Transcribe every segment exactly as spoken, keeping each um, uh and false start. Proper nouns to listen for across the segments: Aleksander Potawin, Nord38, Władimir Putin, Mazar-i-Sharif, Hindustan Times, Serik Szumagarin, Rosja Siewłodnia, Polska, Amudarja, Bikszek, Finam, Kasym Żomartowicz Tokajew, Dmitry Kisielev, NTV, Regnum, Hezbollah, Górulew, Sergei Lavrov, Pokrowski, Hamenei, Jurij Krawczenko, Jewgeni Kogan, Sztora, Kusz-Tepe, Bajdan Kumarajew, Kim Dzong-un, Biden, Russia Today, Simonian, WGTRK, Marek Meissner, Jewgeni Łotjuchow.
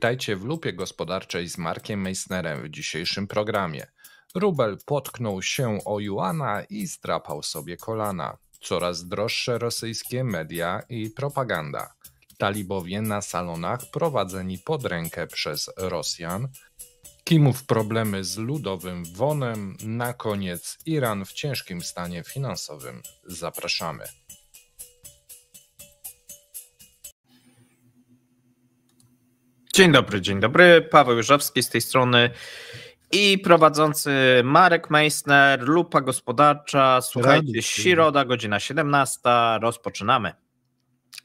Witajcie w Lupie Gospodarczej z Markiem Meissnerem w dzisiejszym programie. Rubel potknął się o juana i zdrapał sobie kolana. Coraz droższe rosyjskie media i propaganda. Talibowie na salonach prowadzeni pod rękę przez Rosjan. Kimów problemy z ludowym wonem. Na koniec Iran w ciężkim stanie finansowym. Zapraszamy. Dzień dobry, dzień dobry. Paweł Jeżowski z tej strony i prowadzący Marek Meissner, Lupa Gospodarcza. Słuchajcie, środa, godzina siedemnasta. Rozpoczynamy.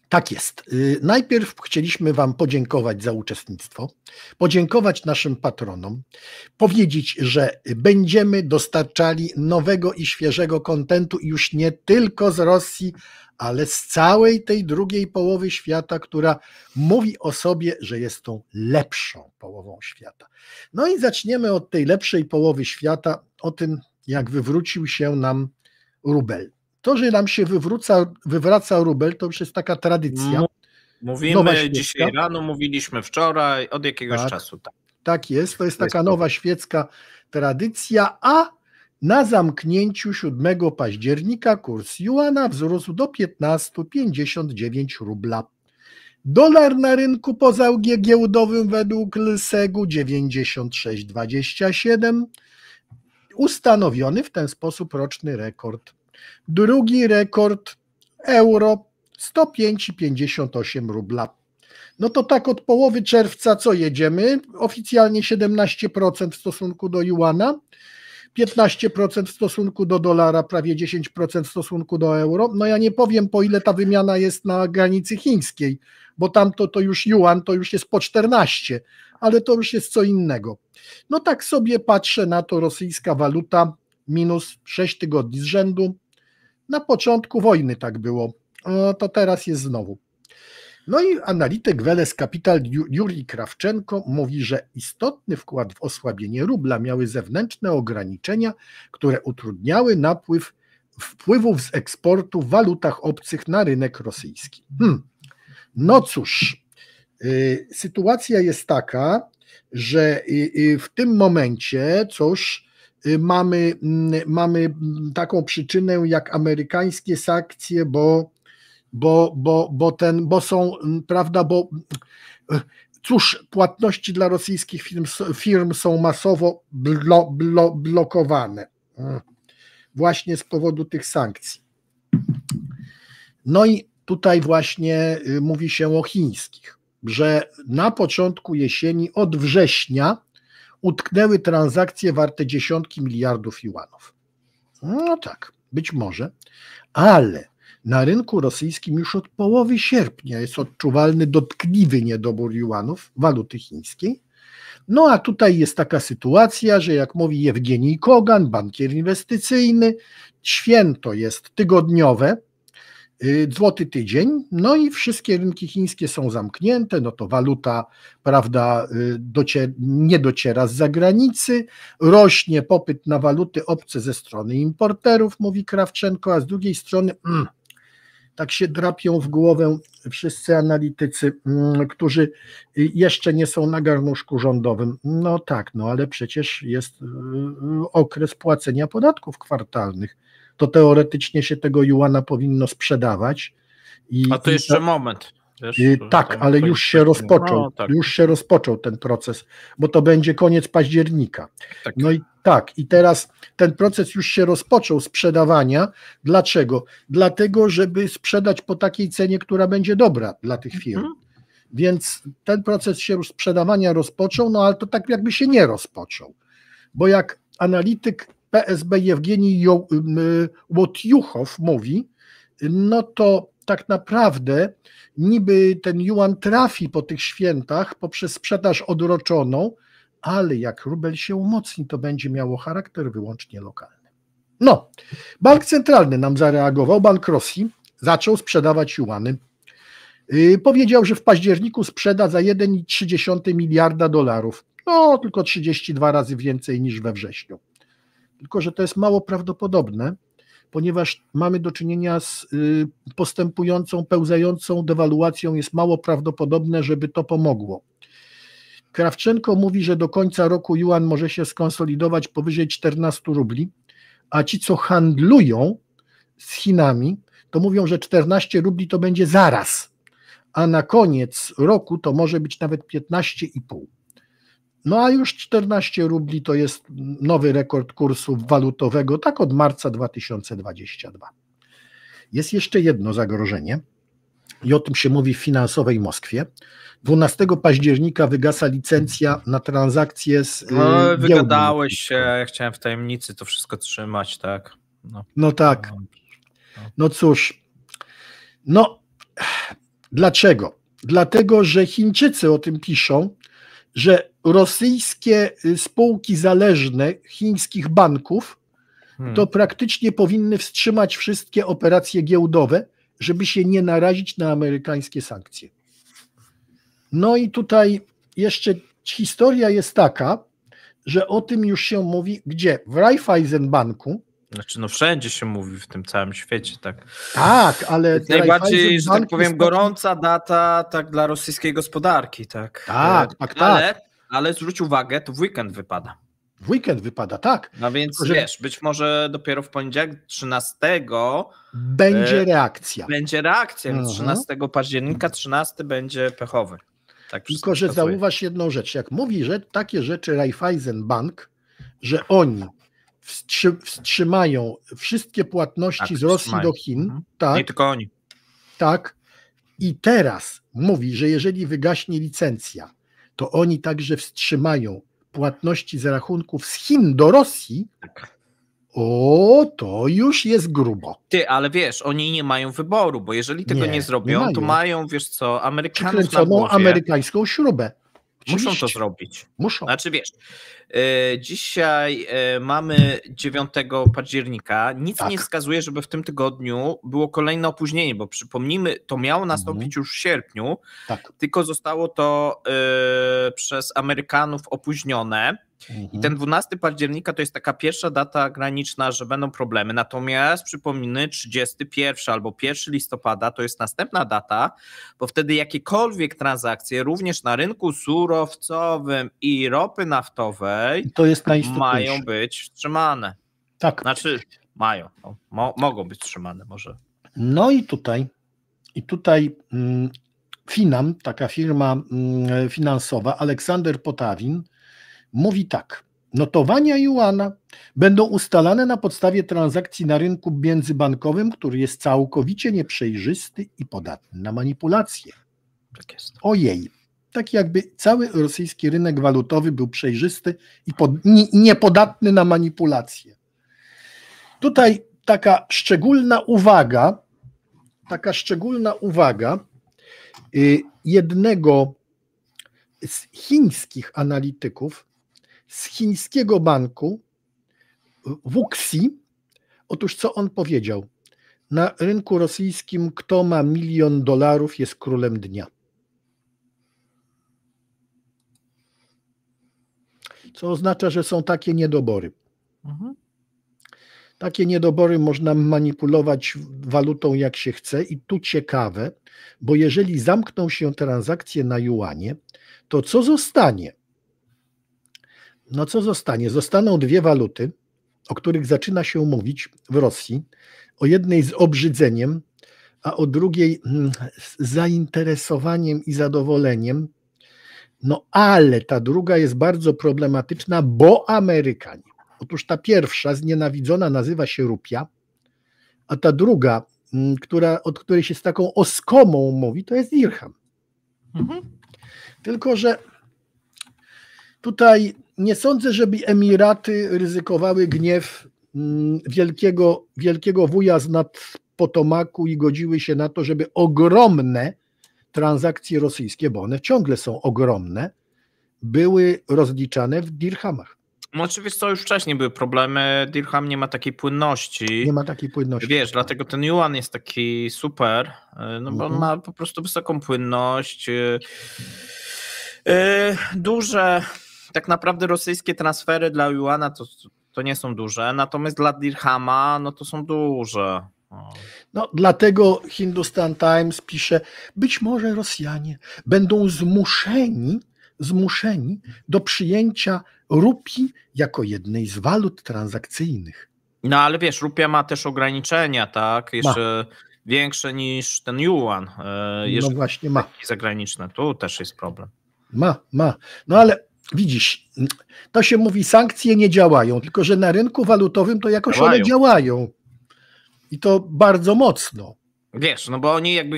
Tak jest. Najpierw chcieliśmy Wam podziękować za uczestnictwo, podziękować naszym patronom, powiedzieć, że będziemy dostarczali nowego i świeżego kontentu już nie tylko z Rosji, ale z całej tej drugiej połowy świata, która mówi o sobie, że jest tą lepszą połową świata. No i zaczniemy od tej lepszej połowy świata, o tym, jak wywrócił się nam rubel. To, że nam się wywróca, wywraca rubel, to już jest taka tradycja. Mówimy dzisiaj rano, mówiliśmy wczoraj, od jakiegoś tak, czasu. Tak. tak jest, to jest taka nowa świecka tradycja, a na zamknięciu siódmego października kurs juana wzrósł do piętnaście pięćdziesiąt dziewięć rubla. Dolar na rynku poza giełdowym według L S E G u dziewięćdziesiąt sześć dwadzieścia siedem. Ustanowiony w ten sposób roczny rekord. Drugi rekord euro sto pięć pięćdziesiąt osiem rubla. No to tak od połowy czerwca co jedziemy? Oficjalnie siedemnaście procent w stosunku do juana, piętnaście procent w stosunku do dolara, prawie dziesięć procent w stosunku do euro. No ja nie powiem, po ile ta wymiana jest na granicy chińskiej, bo tam to, to już juan to już jest po czternaście, ale to już jest co innego. No tak sobie patrzę na to, rosyjska waluta minus sześć tygodni z rzędu. Na początku wojny tak było, no to teraz jest znowu. No i analityk Weles Capital Jurij Krawczenko mówi, że istotny wkład w osłabienie rubla miały zewnętrzne ograniczenia, które utrudniały napływ wpływów z eksportu w walutach obcych na rynek rosyjski. Hmm. No cóż, yy, sytuacja jest taka, że yy, yy, w tym momencie, cóż, Mamy, mamy taką przyczynę jak amerykańskie sankcje, bo, bo, bo, bo, ten, bo są, prawda, bo cóż, płatności dla rosyjskich firm, firm są masowo blo, blo, blokowane właśnie z powodu tych sankcji. No i tutaj właśnie mówi się o chińskich, że na początku jesieni, od września, utknęły transakcje warte dziesiątki miliardów juanów. No tak, być może, ale na rynku rosyjskim już od połowy sierpnia jest odczuwalny dotkliwy niedobór juanów, waluty chińskiej. No a tutaj jest taka sytuacja, że jak mówi Jewgeni Kogan, bankier inwestycyjny, święto jest tygodniowe, Złoty tydzień, no i wszystkie rynki chińskie są zamknięte, no to waluta, prawda, docier- nie dociera z zagranicy, rośnie popyt na waluty obce ze strony importerów, mówi Krawczenko, a z drugiej strony mm, tak się drapią w głowę wszyscy analitycy, mm, którzy jeszcze nie są na garnuszku rządowym. No tak, no ale przecież jest y, okres płacenia podatków kwartalnych. To teoretycznie się tego juana powinno sprzedawać. I, A to jeszcze i, moment. Wiesz, i, tak, ale już się rozpoczął, no, tak. już się rozpoczął ten proces, bo to będzie koniec października. Tak. No i tak, i teraz ten proces już się rozpoczął sprzedawania. Dlaczego? Dlatego, żeby sprzedać po takiej cenie, która będzie dobra dla tych firm. Mhm. Więc ten proces się już sprzedawania rozpoczął, no ale to tak jakby się nie rozpoczął, bo jak analityk P S B Jewgeni Łotjuchow mówi, no to tak naprawdę niby ten juan trafi po tych świętach poprzez sprzedaż odroczoną, ale jak rubel się umocni, to będzie miało charakter wyłącznie lokalny. No, bank centralny nam zareagował, Bank Rosji zaczął sprzedawać juany. Yy, powiedział, że w październiku sprzeda za jeden przecinek trzy miliarda dolarów. No, tylko trzydzieści dwa razy więcej niż we wrześniu. Tylko że to jest mało prawdopodobne, ponieważ mamy do czynienia z postępującą, pełzającą dewaluacją, jest mało prawdopodobne, żeby to pomogło. Krawczenko mówi, że do końca roku juan może się skonsolidować powyżej czternastu rubli, a ci, co handlują z Chinami, to mówią, że czternaście rubli to będzie zaraz, a na koniec roku to może być nawet piętnaście i pół. No a już czternaście rubli to jest nowy rekord kursu walutowego, tak od marca dwa tysiące dwudziestego drugiego. Jest jeszcze jedno zagrożenie i o tym się mówi w finansowej Moskwie. dwunastego października wygasa licencja na transakcje z no, wygadałeś się, ja chciałem w tajemnicy to wszystko trzymać, tak? No, no tak. No cóż, no dlaczego? Dlatego, że Chińczycy o tym piszą, że rosyjskie spółki zależne chińskich banków hmm. to praktycznie powinny wstrzymać wszystkie operacje giełdowe, żeby się nie narazić na amerykańskie sankcje. No i tutaj jeszcze historia jest taka, że o tym już się mówi, gdzie? W Raiffeisen Banku. Znaczy no wszędzie się mówi w tym całym świecie, tak. Tak, ale... Najbardziej, że tak powiem, gorąca data tak dla rosyjskiej gospodarki, tak. Tak, tak, tak. Ale, ale zwróć uwagę, to w weekend wypada. W weekend wypada, tak. No więc tylko, że... wiesz, być może dopiero w poniedziałek trzynastego będzie e... reakcja. Będzie reakcja, więc mhm. trzynastego października, trzynasty będzie pechowy. Tak tylko, że pasuje. Zauważ jedną rzecz, jak mówi, że takie rzeczy Raiffeisen Bank, że oni wstrzymają wszystkie płatności tak, z Rosji wstrzymają. do Chin. Mhm. Tak, nie tylko oni. Tak. I teraz mówi, że jeżeli wygaśnie licencja, to oni także wstrzymają płatności z rachunków z Chin do Rosji. Tak. O, to już jest grubo. Ty, ale wiesz, oni nie mają wyboru, bo jeżeli tego nie, nie zrobią, nie mają. to mają, wiesz co, Amerykanów na głowie. amerykańską śrubę. Muszą Oczywiście. to zrobić. Muszą. Znaczy wiesz, yy, dzisiaj yy, mamy dziewiątego października, nic tak. nie wskazuje, żeby w tym tygodniu było kolejne opóźnienie, bo przypomnijmy, to miało nastąpić mhm. już w sierpniu, tak. tylko zostało to yy, przez Amerykanów opóźnione mhm. i ten dwunastego października to jest taka pierwsza data graniczna, że będą problemy, natomiast przypomnijmy trzydziestego pierwszego albo pierwszego listopada to jest następna data, bo wtedy jakiekolwiek transakcje również na rynku surowcowym i ropy naftowej to jest mają być wstrzymane. Tak. Znaczy mają, mo mogą być wstrzymane może. No i tutaj, i tutaj mm, Finam, taka firma mm, finansowa, Aleksander Potawin mówi tak, notowania juana będą ustalane na podstawie transakcji na rynku międzybankowym, który jest całkowicie nieprzejrzysty i podatny na manipulacje. Tak jest. Ojej. Tak jakby cały rosyjski rynek walutowy był przejrzysty i pod, niepodatny na manipulacje. Tutaj taka szczególna uwaga, taka szczególna uwaga jednego z chińskich analityków z chińskiego banku Wuxi. Otóż co on powiedział? Na rynku rosyjskim kto ma milion dolarów jest królem dnia. Co oznacza, że są takie niedobory. Mhm. Takie niedobory można manipulować walutą jak się chce i tu ciekawe, bo jeżeli zamkną się transakcje na juanie, to co zostanie? No co zostanie? Zostaną dwie waluty, o których zaczyna się mówić w Rosji, o jednej z obrzydzeniem, a o drugiej z zainteresowaniem i zadowoleniem. No ale ta druga jest bardzo problematyczna, bo Amerykanie. Otóż ta pierwsza znienawidzona nazywa się rupia, a ta druga, która, od której się z taką oskomą mówi, to jest dirham. Mhm. Tylko, że tutaj nie sądzę, żeby Emiraty ryzykowały gniew wielkiego, wielkiego wuja znad Potomaku i godziły się na to, żeby ogromne transakcje rosyjskie, bo one ciągle są ogromne, były rozliczane w dirhamach. No oczywiście co, już wcześniej były problemy, dirham nie ma takiej płynności. Nie ma takiej płynności. Wiesz, dlatego ten juan jest taki super, no bo mm-hmm. on ma po prostu wysoką płynność. Yy, duże, tak naprawdę rosyjskie transfery dla juana to, to nie są duże, natomiast dla dirhama no to są duże. No, dlatego Hindustan Times pisze, być może Rosjanie będą zmuszeni zmuszeni do przyjęcia rupii jako jednej z walut transakcyjnych. No ale wiesz, rupia ma też ograniczenia, tak? Jeszcze ma. Większe niż ten yuan. No właśnie ma. Zagraniczne. Tu też jest problem. Ma, ma. No ale widzisz, to się mówi, sankcje nie działają, tylko że na rynku walutowym to jakoś działają. one działają. I to bardzo mocno. Wiesz, no bo oni jakby,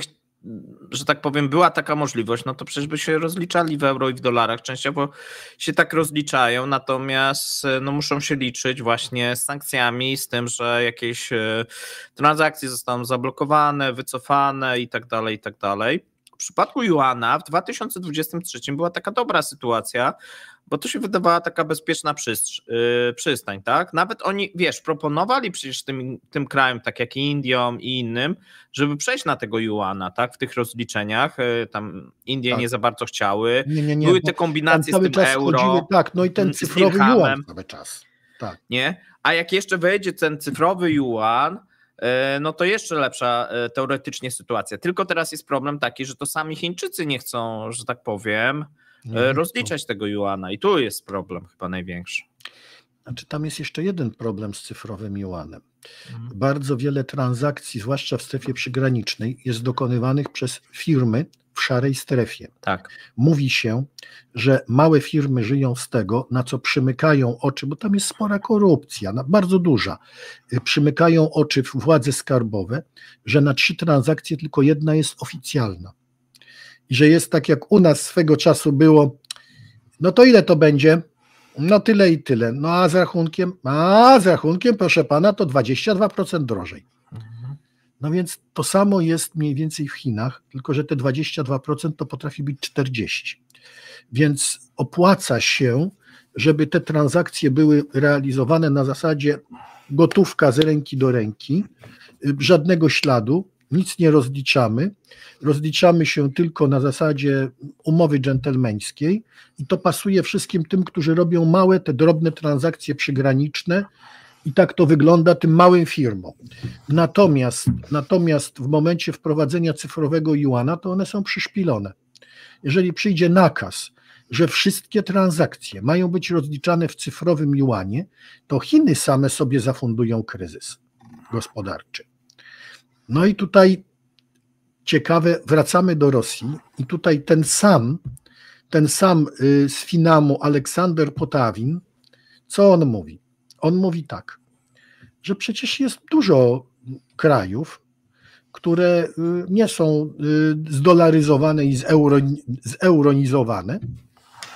że tak powiem, była taka możliwość, no to przecież by się rozliczali w euro i w dolarach częściowo, się tak rozliczają, natomiast no muszą się liczyć właśnie z sankcjami, z tym, że jakieś transakcje zostaną zablokowane, wycofane i tak dalej, i tak dalej. W przypadku juana w dwa tysiące dwudziestym trzecim była taka dobra sytuacja, bo to się wydawała taka bezpieczna przystań, tak? Nawet oni, wiesz, proponowali przecież tym, tym krajom, tak jak i Indiom i innym, żeby przejść na tego juana, tak? W tych rozliczeniach, tam Indie tak. nie za bardzo chciały, nie, nie, nie, były te kombinacje z tym czas euro, chodziły, tak, no i ten cyfrowy juan cały czas. Tak. Nie? A jak jeszcze wejdzie ten cyfrowy juan, no to jeszcze lepsza teoretycznie sytuacja. Tylko teraz jest problem taki, że to sami Chińczycy nie chcą, że tak powiem, nie, rozliczać to. tego juana. I tu jest problem chyba największy. Znaczy tam jest jeszcze jeden problem z cyfrowym juanem. Mhm. Bardzo wiele transakcji, zwłaszcza w strefie przygranicznej, jest dokonywanych przez firmy w szarej strefie. Tak. Mówi się, że małe firmy żyją z tego, na co przymykają oczy, bo tam jest spora korupcja, bardzo duża. Przymykają oczy władze skarbowe, że na trzy transakcje tylko jedna jest oficjalna. I że jest tak, jak u nas swego czasu było, no to ile to będzie? No tyle i tyle. No a z rachunkiem? A z rachunkiem, proszę pana, to dwadzieścia dwa procent drożej. No więc to samo jest mniej więcej w Chinach, tylko że te dwadzieścia dwa procent to potrafi być czterdzieści procent. Więc opłaca się, żeby te transakcje były realizowane na zasadzie gotówka z ręki do ręki, żadnego śladu, nic nie rozliczamy, rozliczamy się tylko na zasadzie umowy dżentelmeńskiej i to pasuje wszystkim tym, którzy robią małe, te drobne transakcje przygraniczne. I tak to wygląda tym małym firmom. Natomiast, natomiast w momencie wprowadzenia cyfrowego juana to one są przyszpilone. Jeżeli przyjdzie nakaz, że wszystkie transakcje mają być rozliczane w cyfrowym juanie, to Chiny same sobie zafundują kryzys gospodarczy. No i tutaj ciekawe, wracamy do Rosji i tutaj ten sam, ten sam z Finamu Aleksander Potawin, co on mówi? On mówi tak, że przecież jest dużo krajów, które nie są zdolaryzowane i zeuro, zeuronizowane.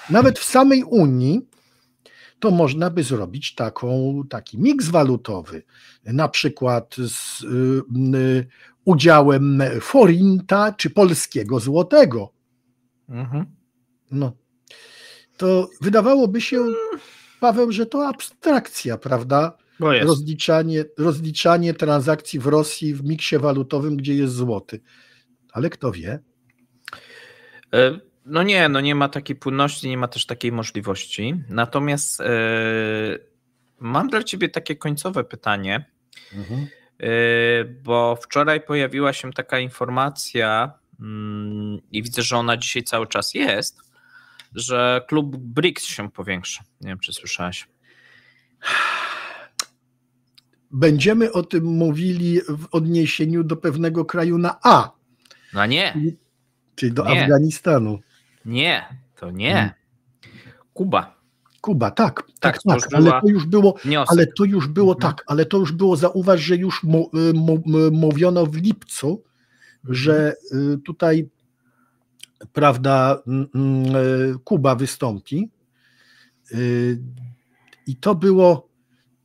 Nawet w samej Unii to można by zrobić taką, taki miks walutowy, na przykład z udziałem forinta czy polskiego złotego. No, to wydawałoby się... Paweł, że to abstrakcja, prawda? Rozliczanie, rozliczanie transakcji w Rosji w miksie walutowym, gdzie jest złoty. Ale kto wie? No nie, no nie ma takiej płynności, nie ma też takiej możliwości. Natomiast yy, mam dla ciebie takie końcowe pytanie, mhm. yy, bo wczoraj pojawiła się taka informacja yy, i widzę, że ona dzisiaj cały czas jest, że klub briks się powiększy. Nie wiem, czy słyszałaś. Będziemy o tym mówili w odniesieniu do pewnego kraju na A. No nie. Czyli do nie. Afganistanu. Nie, to nie. Hmm. Kuba. Kuba, tak, tak, tak, tak ale to już było, wniosek. ale to już było mhm. tak, ale to już było, zauważ, że już mu, mu, mu, mówiono w lipcu, mhm. że y, tutaj prawda, Kuba wystąpi i to było,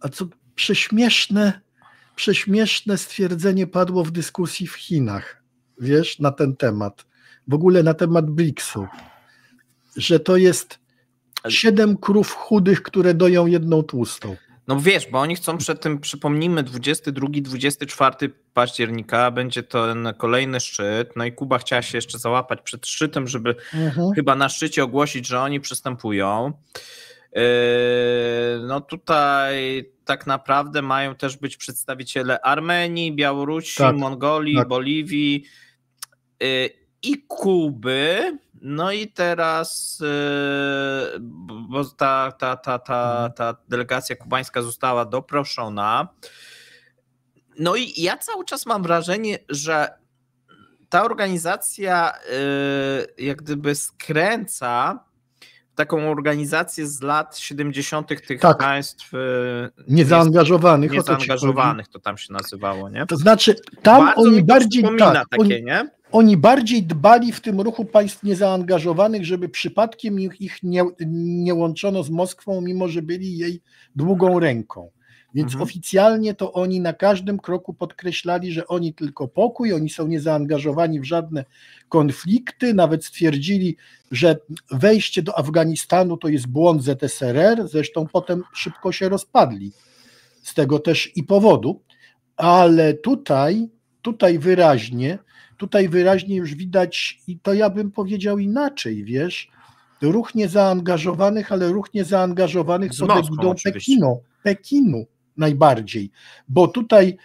a co prześmieszne, prześmieszne stwierdzenie padło w dyskusji w Chinach, wiesz, na ten temat, w ogóle na temat briksu, że to jest siedem krów chudych, które doją jedną tłustą. No wiesz, bo oni chcą przed tym, przypomnijmy, dwudziestego drugiego do dwudziestego czwartego października będzie ten kolejny szczyt, no i Kuba chciała się jeszcze załapać przed szczytem, żeby mhm. chyba na szczycie ogłosić, że oni przystępują. Yy, no tutaj tak naprawdę mają też być przedstawiciele Armenii, Białorusi, tak, Mongolii, tak. Boliwii yy, i Kuby, No i teraz, bo ta, ta, ta, ta, ta delegacja kubańska została doproszona. No i ja cały czas mam wrażenie, że ta organizacja jak gdyby skręca taką organizację z lat siedemdziesiątych tych tak. państw niezaangażowanych. Niezaangażowanych to tam się nazywało, nie? To znaczy tam Bardzo oni bardziej tak, takie, oni, nie? Oni bardziej dbali w tym ruchu państw niezaangażowanych, żeby przypadkiem ich, ich nie, nie łączono z Moskwą, mimo że byli jej długą ręką. Więc mhm. oficjalnie to oni na każdym kroku podkreślali, że oni tylko pokój, oni są niezaangażowani w żadne konflikty, nawet stwierdzili, że wejście do Afganistanu to jest błąd Z S R R, zresztą potem szybko się rozpadli z tego też i powodu, ale tutaj, tutaj wyraźnie, tutaj wyraźnie już widać, i to ja bym powiedział inaczej, wiesz, ruch niezaangażowanych, ale ruch niezaangażowanych pod egidą Pekinu, Pekinu najbardziej, bo tutaj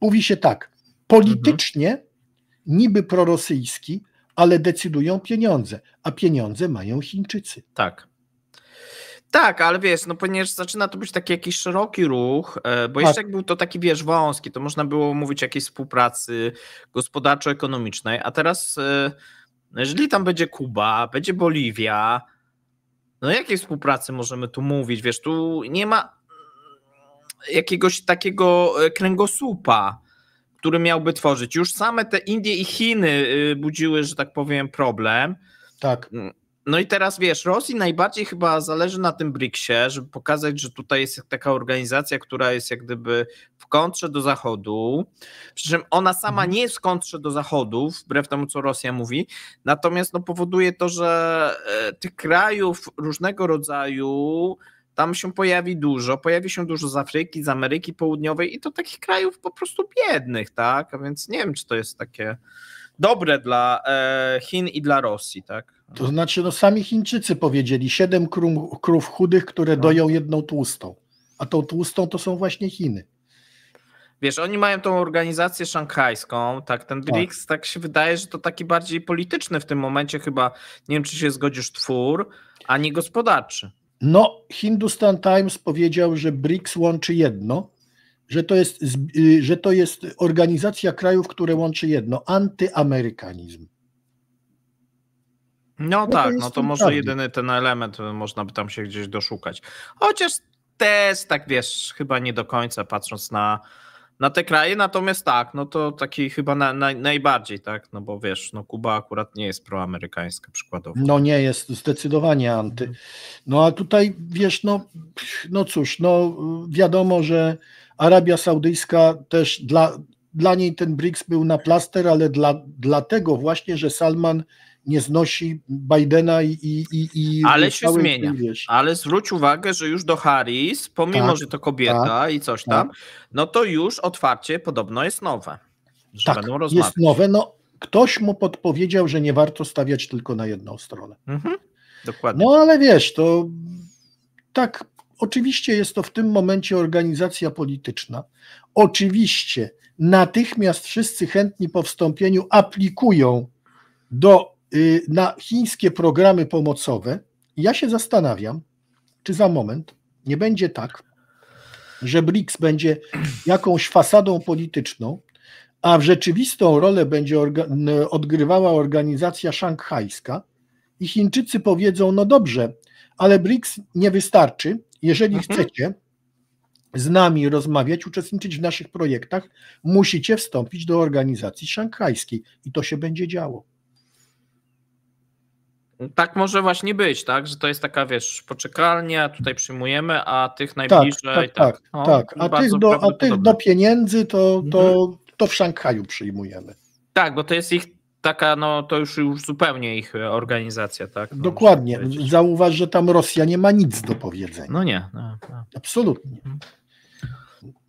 mówi się tak, politycznie mhm. niby prorosyjski, ale decydują pieniądze, a pieniądze mają Chińczycy. Tak. Tak, ale wiesz, no ponieważ zaczyna to być taki jakiś szeroki ruch, bo jeszcze jak był to taki, wiesz, wąski, to można było mówić o jakiejś współpracy gospodarczo-ekonomicznej, a teraz jeżeli tam będzie Kuba, będzie Boliwia, no o jakiej współpracy możemy tu mówić, wiesz, tu nie ma jakiegoś takiego kręgosłupa, który miałby tworzyć. Już same te Indie i Chiny budziły, że tak powiem, problem. Tak. No i teraz wiesz, Rosji najbardziej chyba zależy na tym briksie, żeby pokazać, że tutaj jest taka organizacja, która jest jak gdyby w kontrze do Zachodu, przy czym ona sama nie jest w kontrze do Zachodu, wbrew temu co Rosja mówi, natomiast no, powoduje to, że tych krajów różnego rodzaju tam się pojawi dużo, pojawi się dużo z Afryki, z Ameryki Południowej i to takich krajów po prostu biednych, tak? A więc nie wiem, czy to jest takie dobre dla Chin i dla Rosji, tak? To znaczy, no sami Chińczycy powiedzieli, siedem krów, krów chudych, które doją jedną tłustą, a tą tłustą to są właśnie Chiny. Wiesz, oni mają tą organizację szanghajską, tak, ten briks, tak się wydaje, że to taki bardziej polityczny w tym momencie chyba, nie wiem, czy się zgodzisz, twór, a nie gospodarczy. No, Hindustan Times powiedział, że briks łączy jedno, że to jest, że to jest organizacja krajów, które łączy jedno, antyamerykanizm. No, no tak, no to może prawie. Jedyny ten element można by tam się gdzieś doszukać. Chociaż też tak wiesz, chyba nie do końca patrząc na, na te kraje, natomiast tak, no to taki chyba na, na, najbardziej, tak, no bo wiesz, no Kuba akurat nie jest proamerykańska przykładowo. No nie jest, zdecydowanie anty. No a tutaj wiesz, no, no cóż, no wiadomo, że Arabia Saudyjska też dla, dla niej ten briks był na plaster, ale dla, dlatego właśnie, że Salman nie znosi Bidena i... i, i ale się zmienia, wiesz. Ale zwróć uwagę, że już do Harris, pomimo, tak, że to kobieta tak, i coś tam, tak. no to już otwarcie podobno jest nowe. Że tak, będą rozmawiać. Jest nowe, no ktoś mu podpowiedział, że nie warto stawiać tylko na jedną stronę. Mhm, dokładnie. No ale wiesz, to tak, oczywiście jest to w tym momencie organizacja polityczna. Oczywiście natychmiast wszyscy chętni po wstąpieniu aplikują do na chińskie programy pomocowe. Ja się zastanawiam, czy za moment nie będzie tak, że briks będzie jakąś fasadą polityczną, a w rzeczywistą rolę będzie odgrywała organizacja szanghajska i Chińczycy powiedzą, no dobrze, ale briks nie wystarczy, jeżeli mhm. chcecie z nami rozmawiać, uczestniczyć w naszych projektach, musicie wstąpić do organizacji szanghajskiej i to się będzie działo. Tak może właśnie być, tak? Że to jest taka, wiesz, poczekalnia, tutaj przyjmujemy, a tych najbliżej... Tak, tak, tak. No, tak. A, tych do, a tych do pieniędzy to, to, mhm. to w Szanghaju przyjmujemy. Tak, bo to jest ich taka, no to już, już zupełnie ich organizacja, tak? No, dokładnie. Zauważ, że tam Rosja nie ma nic do powiedzenia. No nie. No, no. Absolutnie.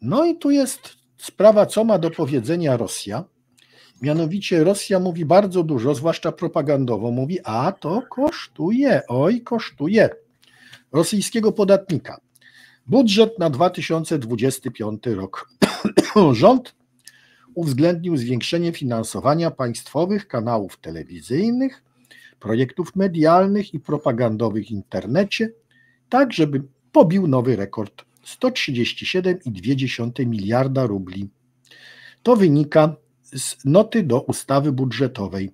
No i tu jest sprawa, co ma do powiedzenia Rosja. Mianowicie Rosja mówi bardzo dużo, zwłaszcza propagandowo, mówi, a to kosztuje, oj kosztuje rosyjskiego podatnika. Budżet na dwa tysiące dwudziesty piąty rok. Rząd uwzględnił zwiększenie finansowania państwowych kanałów telewizyjnych, projektów medialnych i propagandowych w internecie, tak żeby pobił nowy rekord sto trzydzieści siedem i dwie dziesiąte miliarda rubli. To wynika z noty do ustawy budżetowej.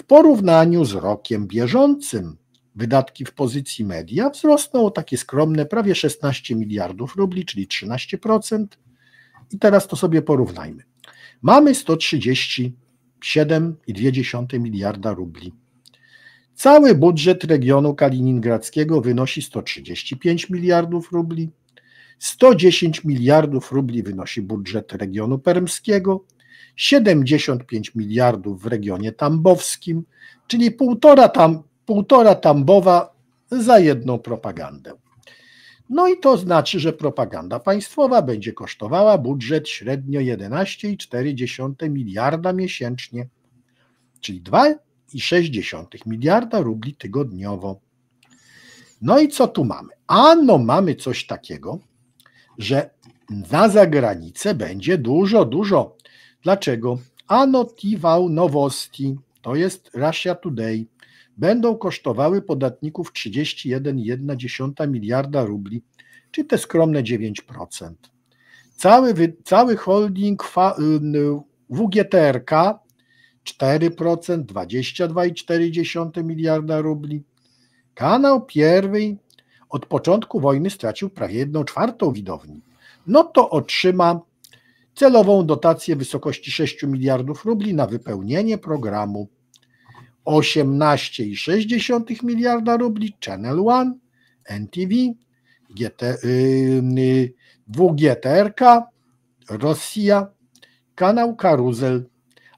W porównaniu z rokiem bieżącym wydatki w pozycji media wzrosną o takie skromne prawie szesnaście miliardów rubli, czyli trzynaście procent. I teraz to sobie porównajmy. Mamy sto trzydzieści siedem i dwie dziesiąte miliarda rubli. Cały budżet regionu kaliningradzkiego wynosi sto trzydzieści pięć miliardów rubli. sto dziesięć miliardów rubli wynosi budżet regionu permskiego, siedemdziesiąt pięć miliardów w regionie tambowskim, czyli półtora, tam, półtora tambowa za jedną propagandę. No i to znaczy, że propaganda państwowa będzie kosztowała budżet średnio jedenaście i cztery dziesiąte miliarda miesięcznie, czyli dwa i sześć dziesiątych miliarda rubli tygodniowo. No i co tu mamy? Ano mamy coś takiego, że na zagranicę będzie dużo, dużo. Dlaczego? Ano Tiwał Nowosti, to jest Russia Today, będą kosztowały podatników trzydzieści jeden i jedna dziesiąta miliarda rubli, czyli te skromne dziewięć procent. Cały, wy, cały holding W G T R K cztery procent, dwadzieścia dwa i cztery dziesiąte miliarda rubli. Kanał Pierwy od początku wojny stracił prawie jedną czwartą widowni. No to otrzyma celową dotację w wysokości sześć miliardów rubli na wypełnienie programu. osiemnaście i sześć dziesiątych miliarda rubli Channel One, N T V, W G T R K, Rosja, kanał Karuzel.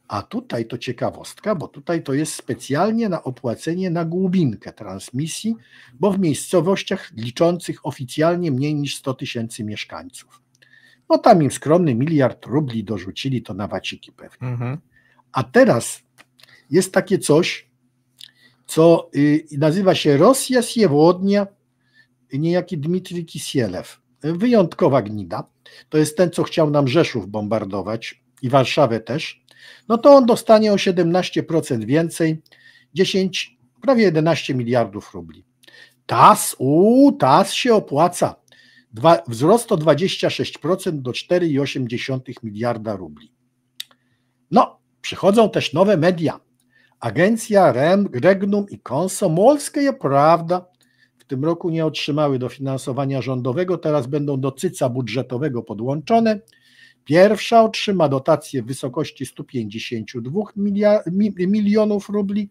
A tutaj to ciekawostka, bo tutaj to jest specjalnie na opłacenie na głębinkę transmisji, bo w miejscowościach liczących oficjalnie mniej niż sto tysięcy mieszkańców. No tam im skromny miliard rubli dorzucili, to na waciki pewnie. Mhm. A teraz jest takie coś, co nazywa się Rosja Siewłodnia, niejaki Dmitry Kisielew. Wyjątkowa gnida. To jest ten, co chciał nam Rzeszów bombardować i Warszawę też. No to on dostanie o siedemnaście procent więcej, dziesięć, prawie jedenaście miliardów rubli. T A S, u, T A S się opłaca. Dwa, wzrost o dwadzieścia sześć procent do cztery i osiem dziesiątych miliarda rubli. No, przychodzą też nowe media. Agencja Regnum i Komsomolskaya Prawda w tym roku nie otrzymały dofinansowania rządowego, teraz będą do cyca budżetowego podłączone. Pierwsza otrzyma dotację w wysokości stu pięćdziesięciu dwóch milionów rubli,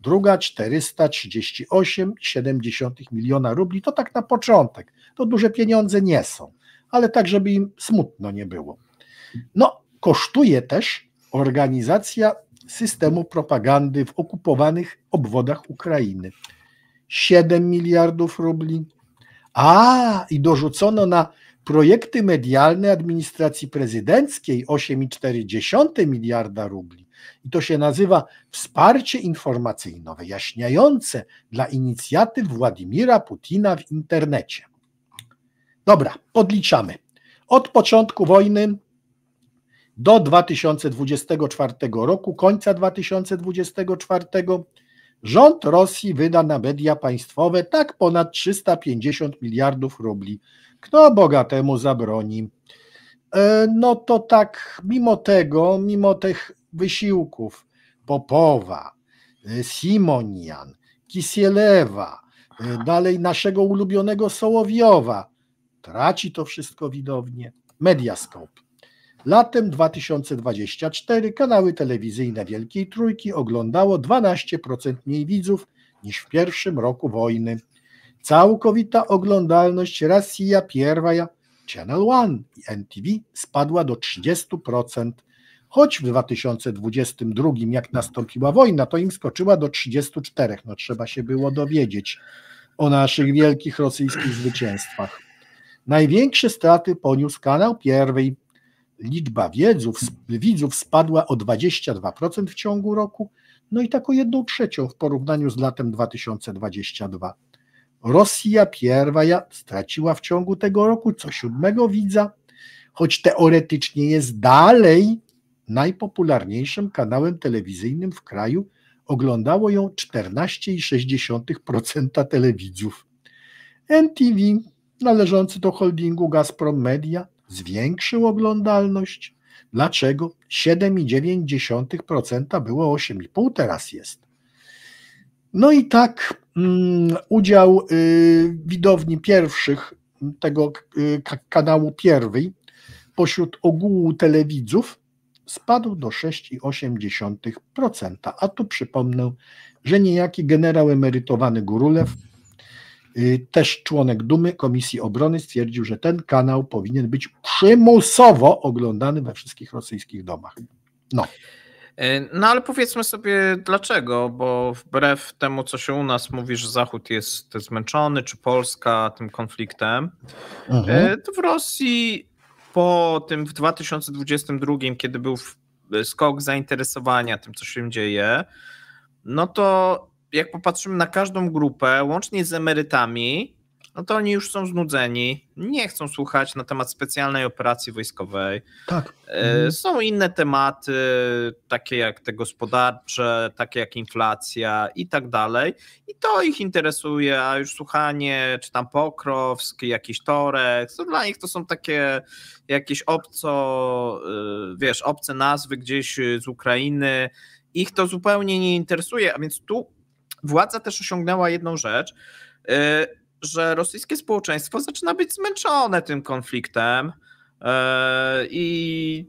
druga czterysta trzydzieści osiem i siedem dziesiątych miliona rubli. To tak na początek, to duże pieniądze nie są, ale tak, żeby im smutno nie było. No, kosztuje też organizacja systemu propagandy w okupowanych obwodach Ukrainy. siedem miliardów rubli. A, i dorzucono na projekty medialne administracji prezydenckiej osiem i cztery dziesiąte miliarda rubli. I to się nazywa wsparcie informacyjne, wyjaśniające dla inicjatyw Władimira Putina w internecie. Dobra, podliczamy. Od początku wojny do dwa tysiące dwudziestego czwartego roku, końca dwa tysiące dwudziestego czwartego, rząd Rosji wyda na media państwowe tak ponad trzysta pięćdziesiąt miliardów rubli. Kto bogatemu zabroni? No to tak, mimo tego, mimo tych wysiłków Popowa, Simonian, Kisielewa, dalej naszego ulubionego Sołowiowa, traci to wszystko widownie Mediascope. Latem dwa tysiące dwudziestego czwartego kanały telewizyjne Wielkiej Trójki oglądało dwanaście procent mniej widzów niż w pierwszym roku wojny. Całkowita oglądalność Rosja Pierwaja, Channel One i N T V spadła do trzydziestu procent, choć w dwa tysiące dwudziestym drugim, jak nastąpiła wojna, to im skoczyła do trzydziestu czterech. No trzeba się było dowiedzieć o naszych wielkich rosyjskich zwycięstwach. Największe straty poniósł kanał Pierwej. Liczba wiedzów, widzów spadła o dwadzieścia dwa procent w ciągu roku, no i tak o jedną trzecią w porównaniu z latem dwa tysiące dwudziestym drugim. Rosja Pierwaja straciła w ciągu tego roku co siódmego widza, choć teoretycznie jest dalej najpopularniejszym kanałem telewizyjnym w kraju Oglądało ją czternaście przecinek sześć procent telewidzów. M T V, należący do holdingu Gazprom Media, zwiększył oglądalność. Dlaczego? siedem przecinek dziewięć procent było osiem przecinek pięć procent, teraz jest. No i tak um, udział y, widowni pierwszych, tego y, kanału pierwszy, pośród ogółu telewidzów spadł do sześć przecinek osiem procent. A tu przypomnę, że niejaki generał emerytowany Górulew, y, też członek Dumy, Komisji Obrony, stwierdził, że ten kanał powinien być przymusowo oglądany we wszystkich rosyjskich domach. No. No ale powiedzmy sobie dlaczego, bo wbrew temu, co się u nas mówi, że Zachód jest zmęczony, czy Polska tym konfliktem, mhm. to w Rosji po tym w dwa tysiące dwudziestym drugim, kiedy był skok zainteresowania tym, co się dzieje, no to jak popatrzymy na każdą grupę, łącznie z emerytami, no to oni już są znudzeni, nie chcą słuchać na temat specjalnej operacji wojskowej. Tak. Są inne tematy, takie jak te gospodarcze, takie jak inflacja i tak dalej. I to ich interesuje, a już słuchanie, czy tam Pokrowski, jakiś Torek, to dla nich to są takie jakieś obco, wiesz, obce nazwy gdzieś z Ukrainy. Ich to zupełnie nie interesuje, a więc tu władza też osiągnęła jedną rzecz, że rosyjskie społeczeństwo zaczyna być zmęczone tym konfliktem i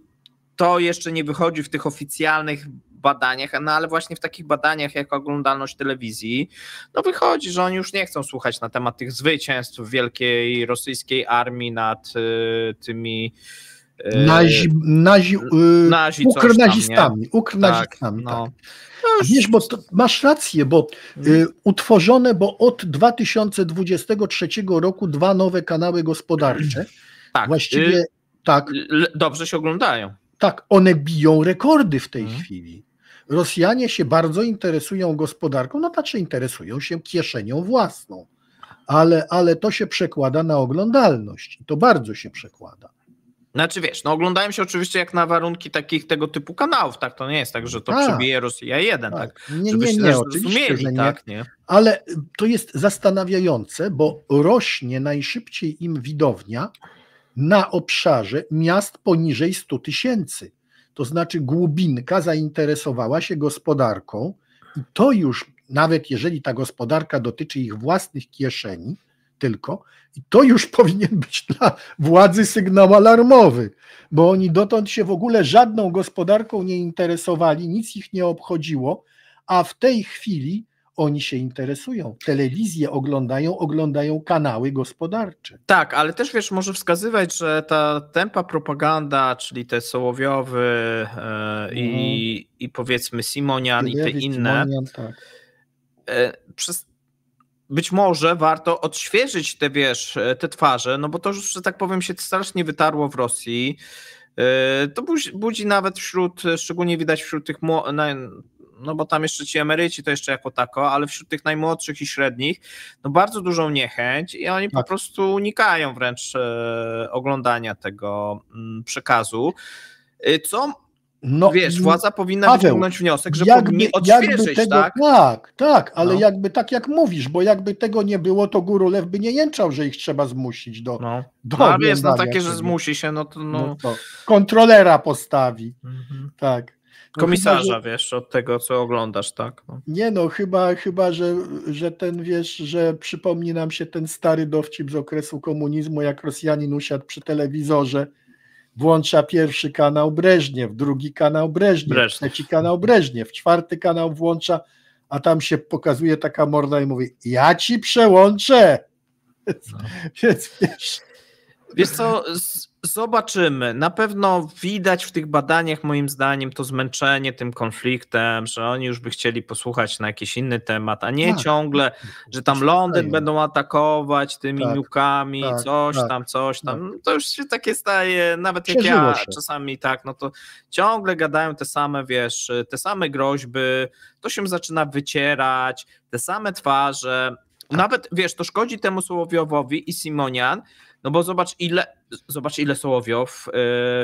to jeszcze nie wychodzi w tych oficjalnych badaniach, no ale właśnie w takich badaniach jak oglądalność telewizji, no wychodzi, że oni już nie chcą słuchać na temat tych zwycięstw wielkiej rosyjskiej armii nad tymi Nazi, nazi, nazi, ukrnazistami. ukrnazistami tak, tak. No. No Wiesz, bo to, masz rację, bo y, utworzone, bo od dwa tysiące dwudziestego trzeciego roku dwa nowe kanały gospodarcze. Tak. Właściwie y, tak. Dobrze się oglądają. Tak, one biją rekordy w tej hmm. chwili. Rosjanie się bardzo interesują gospodarką, no znaczy interesują się kieszenią własną, ale, ale to się przekłada na oglądalność. To bardzo się przekłada. Znaczy wiesz, no oglądają się oczywiście jak na warunki takich tego typu kanałów, tak, to nie jest tak, że to A, przebije Rosja jeden, tak, tak. Nie, żebyście nie, nie, oczywiście, że nie. Tak, nie, ale to jest zastanawiające, bo rośnie najszybciej im widownia na obszarze miast poniżej stu tysięcy, to znaczy głubinka zainteresowała się gospodarką i to już, nawet jeżeli ta gospodarka dotyczy ich własnych kieszeni, tylko i to już powinien być dla władzy sygnał alarmowy, bo oni dotąd się w ogóle żadną gospodarką nie interesowali, nic ich nie obchodziło, a w tej chwili oni się interesują, telewizję oglądają, oglądają kanały gospodarcze. Tak, ale też wiesz, może wskazywać, że ta tempa propaganda, czyli te Sołowiowy yy, mm. i, i powiedzmy Simonian Kielewicz, i te inne, Simonian, tak. yy, przez Być może warto odświeżyć te, wiesz, te twarze, no bo to już, że tak powiem, się strasznie wytarło w Rosji. To budzi, budzi nawet wśród, szczególnie widać wśród tych, no bo tam jeszcze ci emeryci to jeszcze jako tako, ale wśród tych najmłodszych i średnich, no bardzo dużą niechęć i oni po prostu unikają wręcz oglądania tego przekazu, co... No, wiesz, władza powinna Paweł, wyciągnąć wniosek, że jakby, powinni odświeżyć, tego, tak? Tak, tak, ale no. jakby tak jak mówisz, bo jakby tego nie było, to Górulew by nie jęczał, że ich trzeba zmusić do... No, do ale jest na takie, że zmusi się, no to... No. No to kontrolera postawi, mhm. tak. No komisarza, chyba, że, wiesz, od tego, co oglądasz, tak? No. Nie no, chyba, chyba że, że ten, wiesz, że przypomni nam się ten stary dowcip z okresu komunizmu, jak Rosjanin usiadł przy telewizorze, włącza pierwszy kanał Breżniew, drugi kanał Breżniew, Breżniew, trzeci kanał Breżniew, czwarty kanał włącza, a tam się pokazuje taka morda i mówi, ja ci przełączę. No. Więc wiesz... Wiesz co, zobaczymy. Na pewno widać w tych badaniach, moim zdaniem, to zmęczenie tym konfliktem, że oni już by chcieli posłuchać na jakiś inny temat, a nie tak. ciągle, że tam Londyn będą atakować tymi tak, nukami, tak, coś tak, tam, coś tam. Tak. To już się takie staje, nawet jak ja się. czasami tak, no to ciągle gadają te same, wiesz, te same groźby, to się zaczyna wycierać, te same twarze. Tak. Nawet, wiesz, to szkodzi temu Sołowiowowi i Simonian, no bo zobacz ile, zobacz ile Sołowiow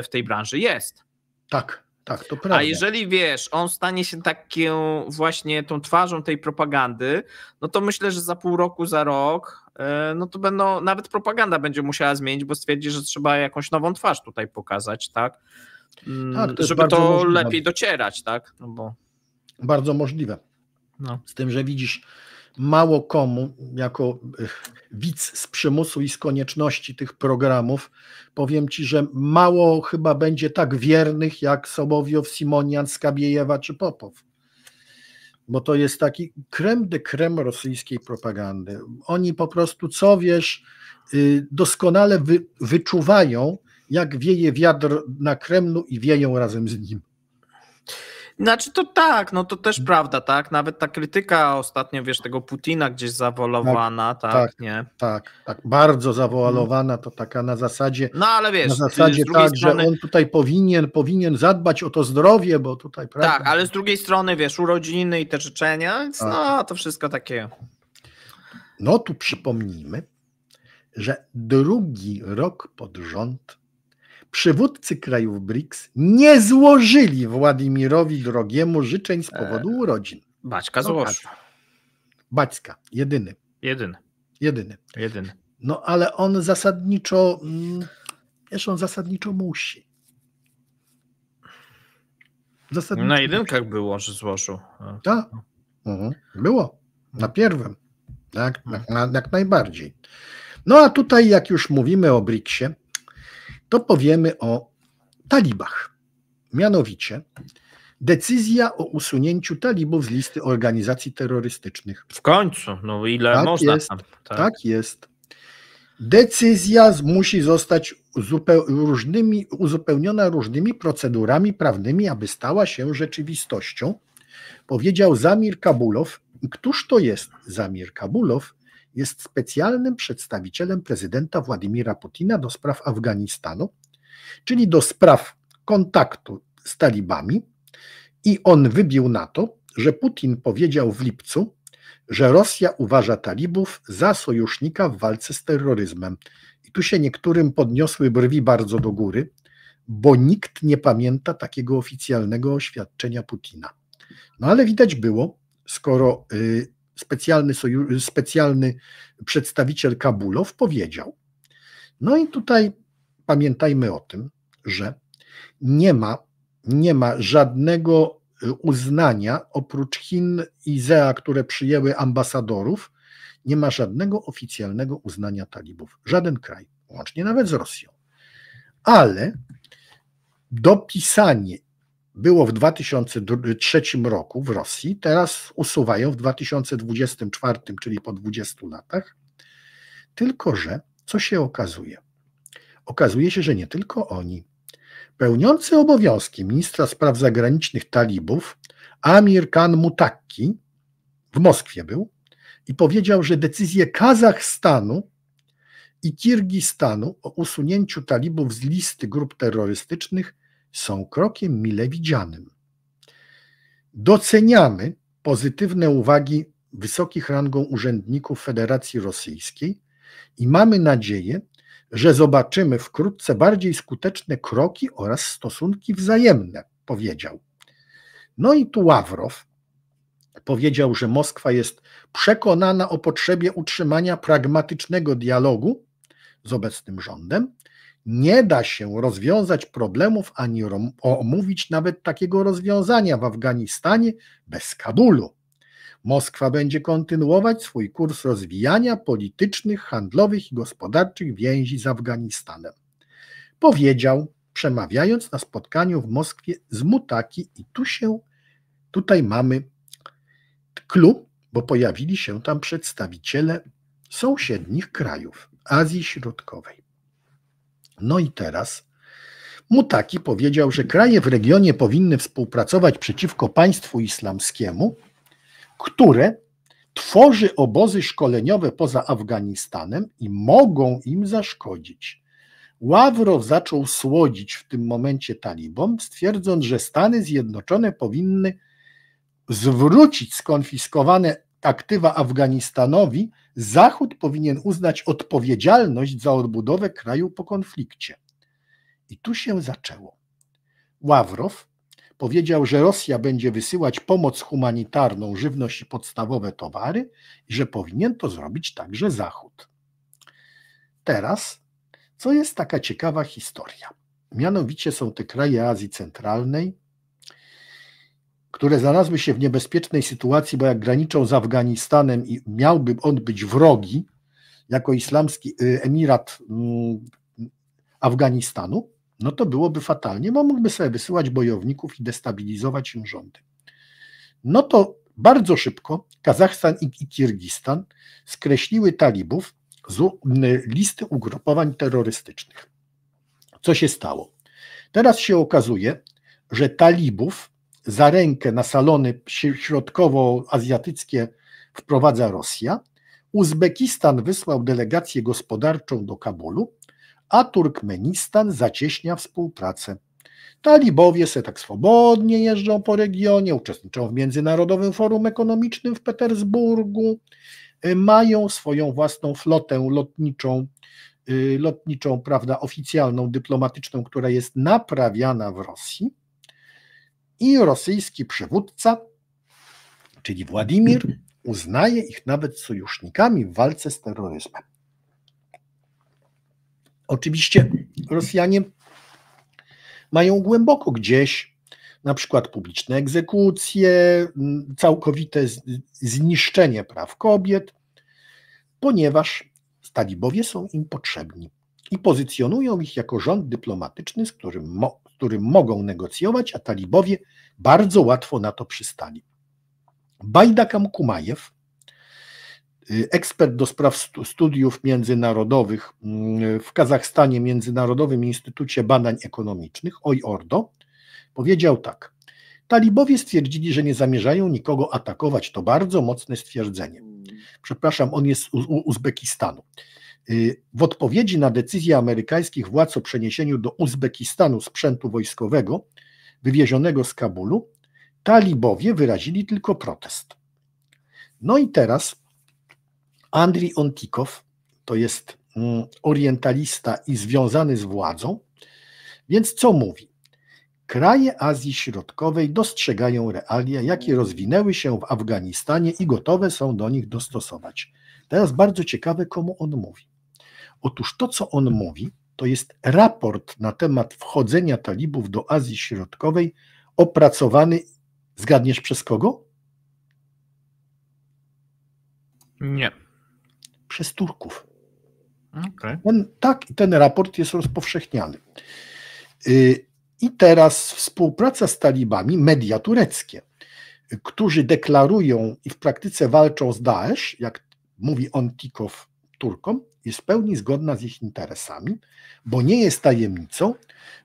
w tej branży jest. Tak, Tak, to prawda. A jeżeli wiesz, on stanie się taką właśnie tą twarzą tej propagandy, no to myślę, że za pół roku, za rok, no to będą, nawet propaganda będzie musiała zmienić, bo stwierdzi, że trzeba jakąś nową twarz tutaj pokazać, tak? tak to żeby to możliwe. lepiej docierać, tak? No bo... Bardzo możliwe. No. Z tym, że widzisz, mało komu jako widz z przymusu i z konieczności tych programów, powiem Ci, że mało chyba będzie tak wiernych jak Sobowiow, Simonian, Skabiejewa czy Popow. Bo to jest taki crème de crème rosyjskiej propagandy. Oni po prostu, co wiesz, doskonale wy, wyczuwają, jak wieje wiatr na Kremlu i wieją razem z nim. Znaczy to tak, no to też prawda, tak? Nawet ta krytyka ostatnio, wiesz, tego Putina gdzieś zawalowana, tak? Tak, tak nie? Tak, tak, bardzo zawalowana, to taka na zasadzie, no, ale wiesz, na zasadzie tak, strony... że on tutaj powinien, powinien zadbać o to zdrowie, bo tutaj... Prawda? Tak, ale z drugiej strony, wiesz, urodziny i te życzenia, więc tak. No to wszystko takie... No tu przypomnijmy, że drugi rok pod rząd przywódcy krajów briks nie złożyli Władimirowi Drogiemu życzeń z powodu urodzin. Baćka złożył. Baćka, jedyny. Jedyny. Jedyny. Jedyny. No ale on zasadniczo, wiesz, on zasadniczo musi. Zasadniczo na jedynkach musi. Było, że złożył. Tak, mhm. Było. Na pierwym. Tak, jak na, na, najbardziej. No a tutaj, jak już mówimy o briksie, to powiemy o talibach. Mianowicie decyzja o usunięciu talibów z listy organizacji terrorystycznych. W końcu, no ile tak można. Jest, tam, tak. tak jest. Decyzja musi zostać różnymi, uzupełniona różnymi procedurami prawnymi, aby stała się rzeczywistością, powiedział Zamir Kabulow. Któż to jest Zamir Kabulow? Jest specjalnym przedstawicielem prezydenta Władimira Putina do spraw Afganistanu, czyli do spraw kontaktu z talibami, i on wybił na to, że Putin powiedział w lipcu, że Rosja uważa talibów za sojusznika w walce z terroryzmem. I tu się niektórym podniosły brwi bardzo do góry, bo nikt nie pamięta takiego oficjalnego oświadczenia Putina. No ale widać było, skoro... Yy, Specjalny, sojusz, specjalny przedstawiciel Kabulow powiedział. No i tutaj pamiętajmy o tym, że nie ma, nie ma żadnego uznania oprócz Chin i Izea, które przyjęły ambasadorów, nie ma żadnego oficjalnego uznania talibów. Żaden kraj, łącznie nawet z Rosją. Ale dopisanie było w dwa tysiące trzecim roku w Rosji, teraz usuwają w dwa tysiące dwudziestym czwartym, czyli po dwudziestu latach. Tylko że co się okazuje? Okazuje się, że nie tylko oni. Pełniący obowiązki ministra spraw zagranicznych talibów, Amir Khan Mutakki, w Moskwie był i powiedział, że decyzje Kazachstanu i Kirgistanu o usunięciu talibów z listy grup terrorystycznych są krokiem mile widzianym. Doceniamy pozytywne uwagi wysokich rangą urzędników Federacji Rosyjskiej i mamy nadzieję, że zobaczymy wkrótce bardziej skuteczne kroki oraz stosunki wzajemne, powiedział. No i tu Ławrow powiedział, że Moskwa jest przekonana o potrzebie utrzymania pragmatycznego dialogu z obecnym rządem. Nie da się rozwiązać problemów ani omówić nawet takiego rozwiązania w Afganistanie bez Kabulu. Moskwa będzie kontynuować swój kurs rozwijania politycznych, handlowych i gospodarczych więzi z Afganistanem. Powiedział, przemawiając na spotkaniu w Moskwie z Mutaki, i tu się, tutaj mamy clue, bo pojawili się tam przedstawiciele sąsiednich krajów Azji Środkowej. No i teraz Mutaki powiedział, że kraje w regionie powinny współpracować przeciwko państwu islamskiemu, które tworzy obozy szkoleniowe poza Afganistanem i mogą im zaszkodzić. Ławrow zaczął słodzić w tym momencie talibom, stwierdząc, że Stany Zjednoczone powinny zwrócić skonfiskowane aktywa Afganistanowi, Zachód powinien uznać odpowiedzialność za odbudowę kraju po konflikcie. I tu się zaczęło. Ławrow powiedział, że Rosja będzie wysyłać pomoc humanitarną, żywność i podstawowe towary i że powinien to zrobić także Zachód. Teraz, co jest taka ciekawa historia? Mianowicie są te kraje Azji Centralnej, które znalazły się w niebezpiecznej sytuacji, bo jak graniczą z Afganistanem i miałby on być wrogi, jako Islamski Emirat Afganistanu, no to byłoby fatalnie, bo mógłby sobie wysyłać bojowników i destabilizować im rządy. No to bardzo szybko Kazachstan i Kirgistan skreśliły talibów z listy ugrupowań terrorystycznych. Co się stało? Teraz się okazuje, że talibów za rękę na salony środkowoazjatyckie wprowadza Rosja, Uzbekistan wysłał delegację gospodarczą do Kabulu, a Turkmenistan zacieśnia współpracę. Talibowie se tak swobodnie jeżdżą po regionie, uczestniczą w Międzynarodowym Forum Ekonomicznym w Petersburgu, mają swoją własną flotę lotniczą, lotniczą, prawda, oficjalną, dyplomatyczną, która jest naprawiana w Rosji i rosyjski przywódca, czyli Władimir, uznaje ich nawet sojusznikami w walce z terroryzmem. Oczywiście Rosjanie mają głęboko gdzieś na przykład publiczne egzekucje, całkowite zniszczenie praw kobiet, ponieważ talibowie są im potrzebni i pozycjonują ich jako rząd dyplomatyczny, z którym, mo z którym mogą negocjować, a talibowie bardzo łatwo na to przystali. Bajdan Kumarajew, ekspert do spraw studiów międzynarodowych w Kazachstanie, Międzynarodowym Instytucie Badań Ekonomicznych, o i ordo, powiedział tak. Talibowie stwierdzili, że nie zamierzają nikogo atakować. To bardzo mocne stwierdzenie. Przepraszam, on jest z Uzbekistanu. W odpowiedzi na decyzję amerykańskich władz o przeniesieniu do Uzbekistanu sprzętu wojskowego wywiezionego z Kabulu, talibowie wyrazili tylko protest. No i teraz Andrii Ontikov, to jest orientalista i związany z władzą, więc co mówi? Kraje Azji Środkowej dostrzegają realia, jakie rozwinęły się w Afganistanie i gotowe są do nich dostosować. Teraz bardzo ciekawe, komu on mówi. Otóż to, co on mówi, to jest raport na temat wchodzenia talibów do Azji Środkowej opracowany, zgadniesz przez kogo? Nie. Przez Turków. Okay. Ten, tak, ten raport jest rozpowszechniany. Yy, I teraz współpraca z talibami, media tureckie, którzy deklarują i w praktyce walczą z Daesz, jak mówi Ontikov Turkom, jest w pełni zgodna z ich interesami, bo nie jest tajemnicą,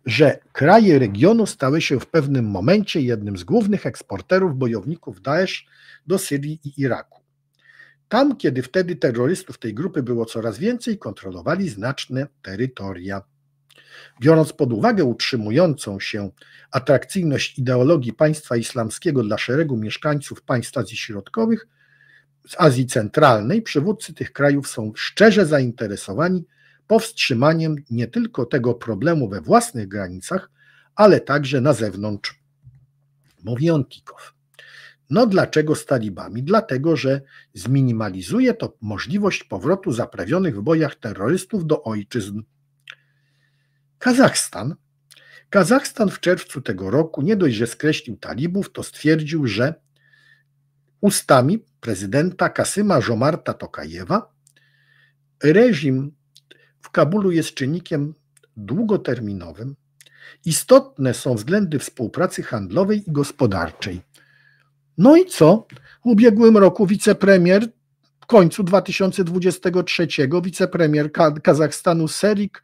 że kraje regionu stały się w pewnym momencie jednym z głównych eksporterów bojowników Daesz do Syrii i Iraku. Tam, kiedy wtedy terrorystów tej grupy było coraz więcej, kontrolowali znaczne terytoria. Biorąc pod uwagę utrzymującą się atrakcyjność ideologii państwa islamskiego dla szeregu mieszkańców państw Azji Środkowych, z Azji Centralnej, przywódcy tych krajów są szczerze zainteresowani powstrzymaniem nie tylko tego problemu we własnych granicach, ale także na zewnątrz, mówi Ontikov. No dlaczego z talibami? Dlatego, że zminimalizuje to możliwość powrotu zaprawionych w bojach terrorystów do ojczyzn. Kazachstan. Kazachstan w czerwcu tego roku nie dość, że skreślił talibów, to stwierdził, że ustami prezydenta Kasyma Żomarta Tokajewa reżim w Kabulu jest czynnikiem długoterminowym. Istotne są względy współpracy handlowej i gospodarczej. No i co? W ubiegłym roku wicepremier, w końcu dwa tysiące dwudziestego trzeciego, wicepremier Kazachstanu Serik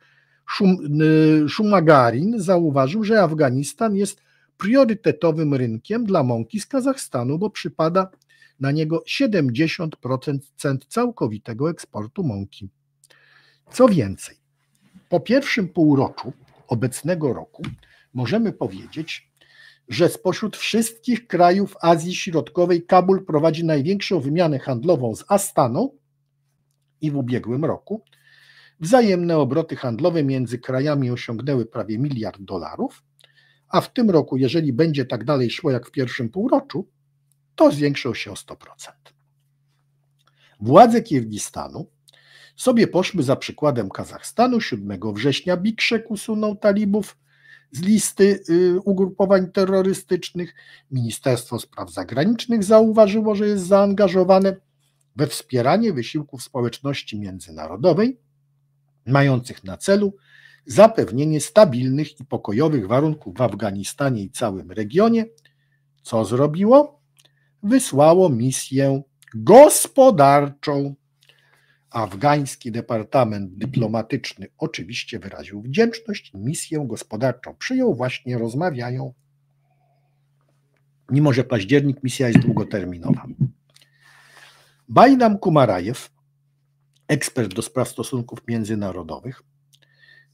Szumagarin zauważył, że Afganistan jest priorytetowym rynkiem dla mąki z Kazachstanu, bo przypada na niego siedemdziesiąt procent całkowitego eksportu mąki. Co więcej, po pierwszym półroczu obecnego roku możemy powiedzieć, że spośród wszystkich krajów Azji Środkowej Kabul prowadzi największą wymianę handlową z Astaną i w ubiegłym roku wzajemne obroty handlowe między krajami osiągnęły prawie miliard dolarów, a w tym roku, jeżeli będzie tak dalej szło jak w pierwszym półroczu, to zwiększą się o sto procent. Władze Kirgistanu sobie poszły za przykładem Kazachstanu. siódmego września Bikszek usunął talibów z listy ugrupowań terrorystycznych. Ministerstwo Spraw Zagranicznych zauważyło, że jest zaangażowane we wspieranie wysiłków społeczności międzynarodowej mających na celu zapewnienie stabilnych i pokojowych warunków w Afganistanie i całym regionie. Co zrobiło? Wysłało misję gospodarczą. Afgański Departament Dyplomatyczny oczywiście wyraził wdzięczność, misję gospodarczą przyjął, właśnie rozmawiają, mimo że październik misja jest długoterminowa. Bajdan Kumarajew, ekspert do spraw stosunków międzynarodowych,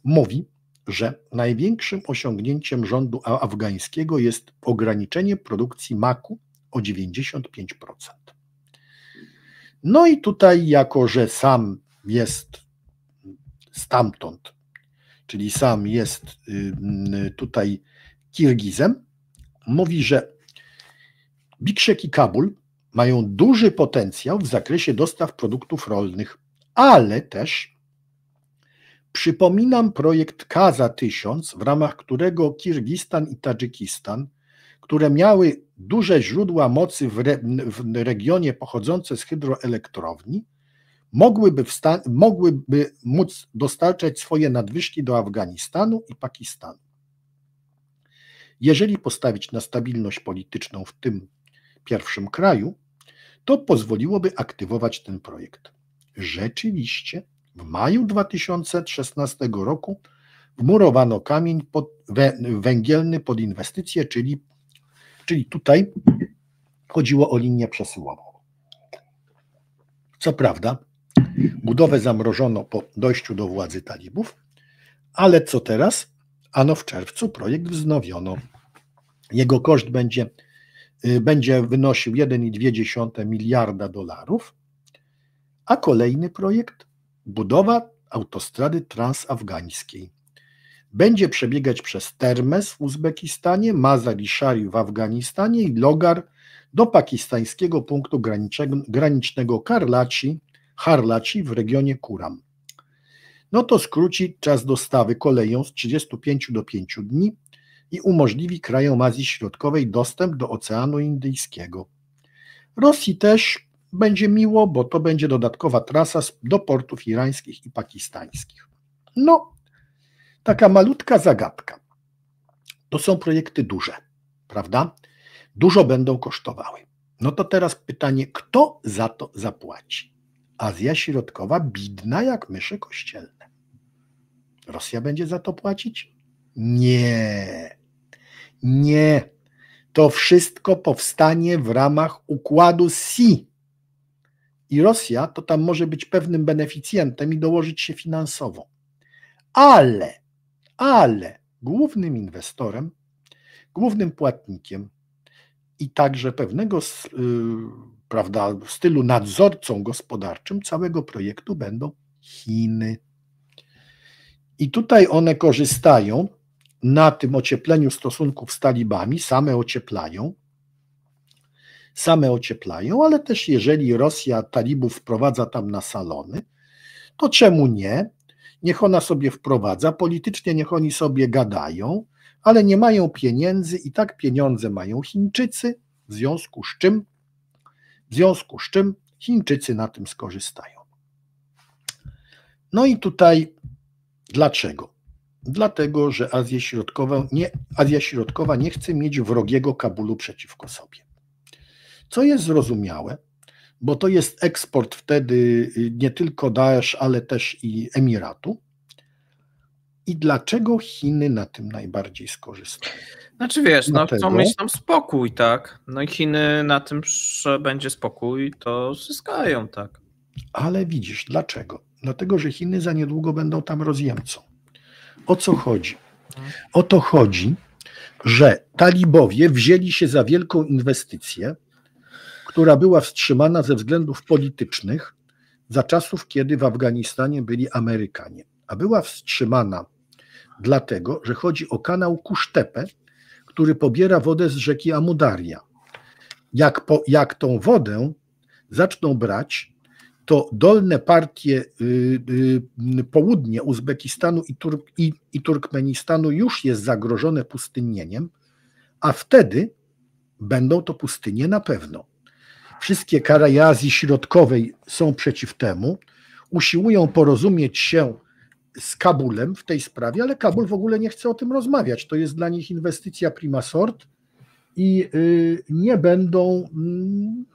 mówi, że największym osiągnięciem rządu afgańskiego jest ograniczenie produkcji maku o dziewięćdziesiąt pięć procent. No i tutaj, jako że sam jest stamtąd, czyli sam jest tutaj Kirgizem, mówi, że Bikszek i Kabul mają duży potencjał w zakresie dostaw produktów rolnych, ale też przypominam projekt Kaza tysiąc, w ramach którego Kirgistan i Tadżykistan, które miały duże źródła mocy w, re, w regionie pochodzące z hydroelektrowni, mogłyby, wsta, mogłyby móc dostarczać swoje nadwyżki do Afganistanu i Pakistanu. Jeżeli postawić na stabilność polityczną w tym pierwszym kraju, to pozwoliłoby aktywować ten projekt. Rzeczywiście w maju dwa tysiące szesnastego roku wmurowano kamień pod, we, węgielny pod inwestycje, czyli Czyli tutaj chodziło o linię przesyłową. Co prawda, budowę zamrożono po dojściu do władzy talibów, ale co teraz? Ano w czerwcu projekt wznowiono. Jego koszt będzie, będzie wynosił jeden i dwie dziesiąte miliarda dolarów, a kolejny projekt, budowa autostrady transafgańskiej, będzie przebiegać przez Termes w Uzbekistanie, Mazar-i-Sharif w Afganistanie i Logar do pakistańskiego punktu granicznego Karlaci, Harlaci w regionie Kuram. No to skróci czas dostawy koleją z trzydziestu pięciu do pięciu dni i umożliwi krajom Azji Środkowej dostęp do Oceanu Indyjskiego. Rosji też będzie miło, bo to będzie dodatkowa trasa do portów irańskich i pakistańskich. No, taka malutka zagadka. To są projekty duże, prawda? Dużo będą kosztowały. No to teraz pytanie, kto za to zapłaci? Azja Środkowa bidna jak myszy kościelne. Rosja będzie za to płacić? Nie. Nie. To wszystko powstanie w ramach układu S I. I Rosja to tam może być pewnym beneficjentem i dołożyć się finansowo. Ale Ale głównym inwestorem, głównym płatnikiem i także pewnego yy, prawda, stylu nadzorcą gospodarczym całego projektu będą Chiny. I tutaj one korzystają na tym ociepleniu stosunków z talibami, same ocieplają, same ocieplają, ale też jeżeli Rosja talibów wprowadza tam na salony, to czemu nie? Niech ona sobie wprowadza, politycznie niech oni sobie gadają, ale nie mają pieniędzy i tak pieniądze mają Chińczycy, w związku z czym, w związku z czym Chińczycy na tym skorzystają. No i tutaj dlaczego? Dlatego, że Azja Środkowa nie, Azja Środkowa nie chce mieć wrogiego Kabulu przeciwko sobie. Co jest zrozumiałe, bo to jest eksport wtedy nie tylko Daesz, ale też i Emiratu. I dlaczego Chiny na tym najbardziej skorzystają? Znaczy wiesz, no chcą mieć tam spokój, tak? No i Chiny na tym, że będzie spokój, to zyskają, tak? Ale widzisz, dlaczego? Dlatego, że Chiny za niedługo będą tam rozjemcą. O co chodzi? O to chodzi, że talibowie wzięli się za wielką inwestycję, która była wstrzymana ze względów politycznych za czasów, kiedy w Afganistanie byli Amerykanie. A była wstrzymana dlatego, że chodzi o kanał Kusz-Tepe, który pobiera wodę z rzeki Amudarja. Jak, po, jak tą wodę zaczną brać, to dolne partie y, y, południe Uzbekistanu i, Tur i, i Turkmenistanu już jest zagrożone pustynnieniem, a wtedy będą to pustynie na pewno. Wszystkie kraje Azji Środkowej są przeciw temu, usiłują porozumieć się z Kabulem w tej sprawie, ale Kabul w ogóle nie chce o tym rozmawiać. To jest dla nich inwestycja prima sort i nie będą,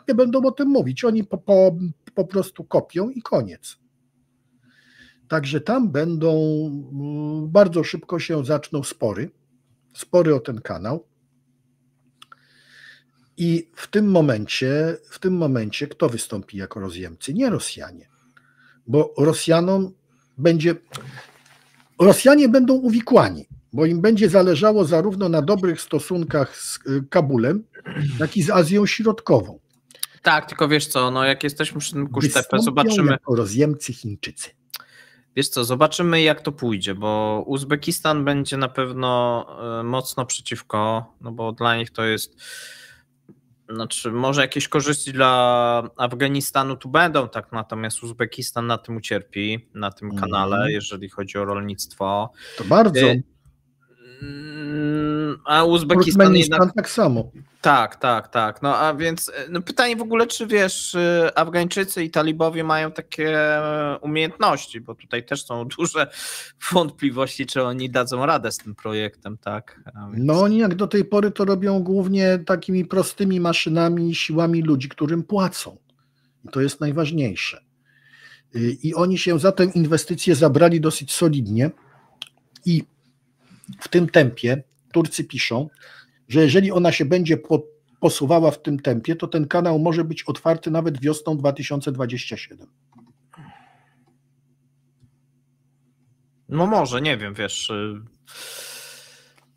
nie będą o tym mówić. Oni po, po, po prostu kopią i koniec. Także tam będą, bardzo szybko się zaczną spory, spory o ten kanał. I w tym momencie, w tym momencie kto wystąpi jako rozjemcy? Nie Rosjanie, bo Rosjanom będzie, Rosjanie będą uwikłani, bo im będzie zależało zarówno na dobrych stosunkach z Kabulem, jak i z Azją Środkową. Tak, tylko wiesz co, no jak jesteśmy przy tym Kusztepie, zobaczymy. Jako rozjemcy Chińczycy. Wiesz co, zobaczymy jak to pójdzie, bo Uzbekistan będzie na pewno mocno przeciwko, no bo dla nich to jest... Znaczy, może jakieś korzyści dla Afganistanu tu będą, tak, natomiast Uzbekistan na tym ucierpi, na tym kanale, mm. jeżeli chodzi o rolnictwo. To bardzo. A Uzbekistan jednak... tak samo. Tak, tak, tak. No a więc no pytanie w ogóle, czy wiesz, Afgańczycy i talibowie mają takie umiejętności, bo tutaj też są duże wątpliwości, czy oni dadzą radę z tym projektem, tak? Więc... No oni jak do tej pory to robią głównie takimi prostymi maszynami, siłami ludzi, którym płacą. I to jest najważniejsze. I oni się za tę inwestycję zabrali dosyć solidnie i w tym tempie Turcy piszą, że jeżeli ona się będzie po, posuwała w tym tempie, to ten kanał może być otwarty nawet wiosną dwa tysiące dwudziestego siódmego. No może, nie wiem, wiesz,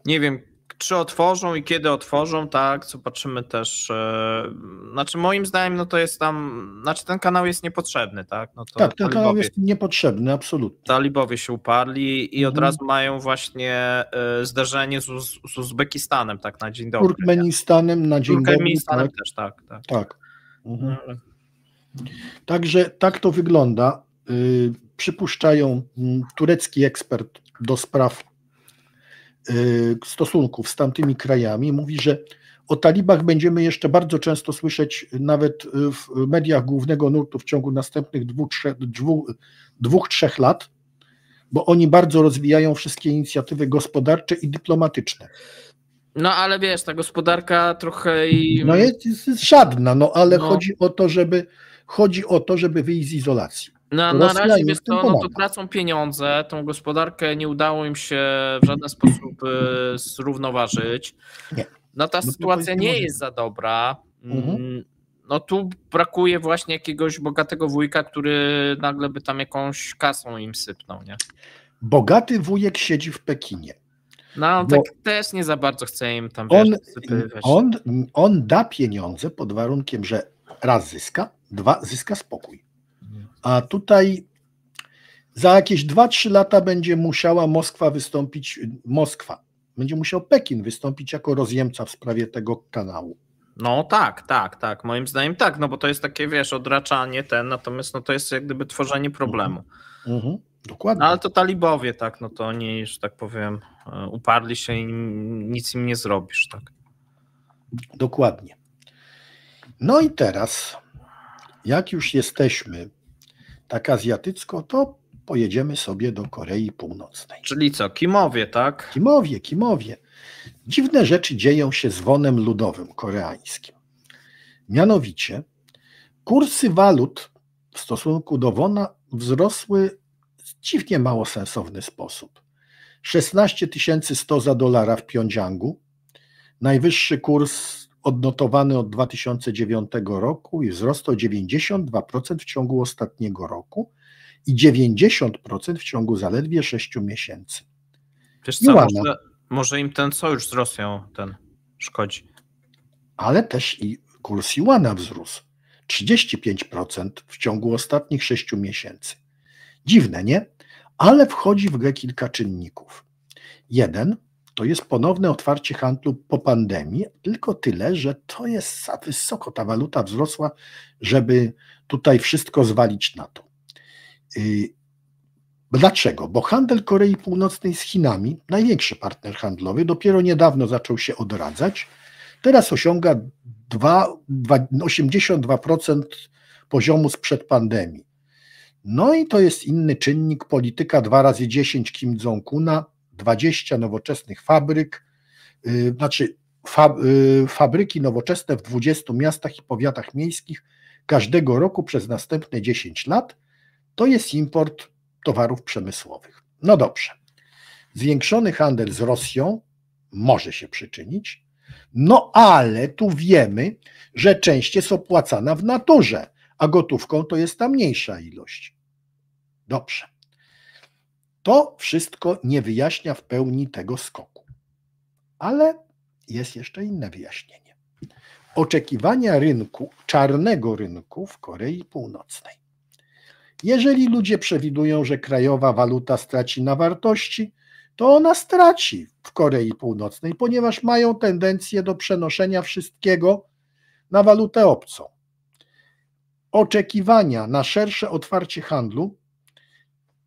nie wiem, czy otworzą i kiedy otworzą, tak, zobaczymy też, znaczy moim zdaniem, no to jest tam, znaczy ten kanał jest niepotrzebny, tak? No to tak, ten talibowie, kanał jest niepotrzebny, absolutnie. Talibowie się uparli i od mhm. razu mają właśnie zderzenie z, Uz z Uzbekistanem, tak, na dzień dobry. Turkmenistanem na dzień dobry. Turkmenistanem tak. też, tak. Tak. tak. Mhm. Także tak to wygląda, przypuszczają turecki ekspert do spraw stosunków z tamtymi krajami, mówi, że o talibach będziemy jeszcze bardzo często słyszeć nawet w mediach głównego nurtu w ciągu następnych dwóch, trzech, dwóch, dwóch, trzech lat, bo oni bardzo rozwijają wszystkie inicjatywy gospodarcze i dyplomatyczne. No ale wiesz, ta gospodarka trochę... I... No jest, jest żadna, no ale no. Chodzi o to, żeby chodzi o to, żeby wyjść z izolacji. Na, na razie wiesz to, no to tracą pieniądze, tą gospodarkę nie udało im się w żaden sposób y, zrównoważyć. Nie. No ta no sytuacja nie jest za dobra. Mhm. No tu brakuje właśnie jakiegoś bogatego wujka, który nagle by tam jakąś kasą im sypnął, nie? Bogaty wujek siedzi w Pekinie. No on tak też nie za bardzo chce im tam on, wiesz, on, on da pieniądze pod warunkiem, że raz zyska, dwa zyska spokój. A tutaj za jakieś dwa trzy lata będzie musiała Moskwa wystąpić, Moskwa, będzie musiał Pekin wystąpić jako rozjemca w sprawie tego kanału. No tak, tak, tak, moim zdaniem tak, no bo to jest takie, wiesz, odraczanie ten, natomiast no to jest jak gdyby tworzenie problemu. Mhm, dokładnie. No ale to talibowie, tak, no to oni, że tak powiem, uparli się i nic im nie zrobisz, tak. Dokładnie. No i teraz, jak już jesteśmy tak azjatycko, to pojedziemy sobie do Korei Północnej. Czyli co, Kimowie, tak? Kimowie, Kimowie. Dziwne rzeczy dzieją się z wonem ludowym koreańskim. Mianowicie kursy walut w stosunku do wona wzrosły w dziwnie mało sensowny sposób. szesnaście tysięcy sto za dolara w Pjongjangu, najwyższy kurs odnotowany od dwa tysiące dziewiątego roku i wzrost o dziewięćdziesiąt dwa procent w ciągu ostatniego roku i dziewięćdziesiąt procent w ciągu zaledwie sześciu miesięcy. Wiesz co, może, może im ten sojusz z Rosją ten szkodzi. Ale też i kurs juana wzrósł. trzydzieści pięć procent w ciągu ostatnich sześciu miesięcy. Dziwne, nie? Ale wchodzi w grę kilka czynników. Jeden, to jest ponowne otwarcie handlu po pandemii, tylko tyle, że to jest za wysoko, ta waluta wzrosła, żeby tutaj wszystko zwalić na to. Dlaczego? Bo handel Korei Północnej z Chinami, największy partner handlowy, dopiero niedawno zaczął się odradzać, teraz osiąga osiemdziesiąt dwa procent poziomu sprzed pandemii. No i to jest inny czynnik, polityka dwa razy dziesięć Kim Dzong-una, dwadzieścia nowoczesnych fabryk, yy, znaczy fa, yy, fabryki nowoczesne w dwudziestu miastach i powiatach miejskich każdego roku przez następne dziesięć lat, to jest import towarów przemysłowych. No dobrze, zwiększony handel z Rosją może się przyczynić, no ale tu wiemy, że część jest opłacana w naturze, a gotówką to jest ta mniejsza ilość. Dobrze. To wszystko nie wyjaśnia w pełni tego skoku. Ale jest jeszcze inne wyjaśnienie. Oczekiwania rynku, czarnego rynku w Korei Północnej. Jeżeli ludzie przewidują, że krajowa waluta straci na wartości, to ona straci w Korei Północnej, ponieważ mają tendencję do przenoszenia wszystkiego na walutę obcą. Oczekiwania na szersze otwarcie handlu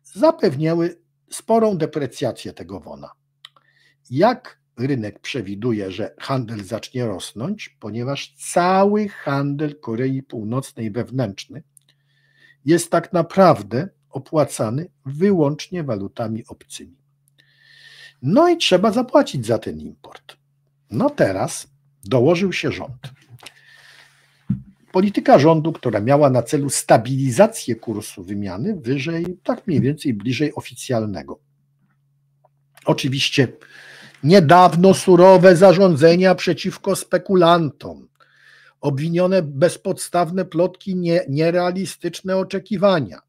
zapewniały sporą deprecjację tego wona. Jak rynek przewiduje, że handel zacznie rosnąć, ponieważ cały handel Korei Północnej wewnętrzny jest tak naprawdę opłacany wyłącznie walutami obcymi. No i trzeba zapłacić za ten import. No teraz dołożył się rząd. Polityka rządu, która miała na celu stabilizację kursu wymiany wyżej, tak mniej więcej bliżej oficjalnego. Oczywiście niedawno surowe zarządzenia przeciwko spekulantom, obwinione bezpodstawne plotki, nie, nierealistyczne oczekiwania.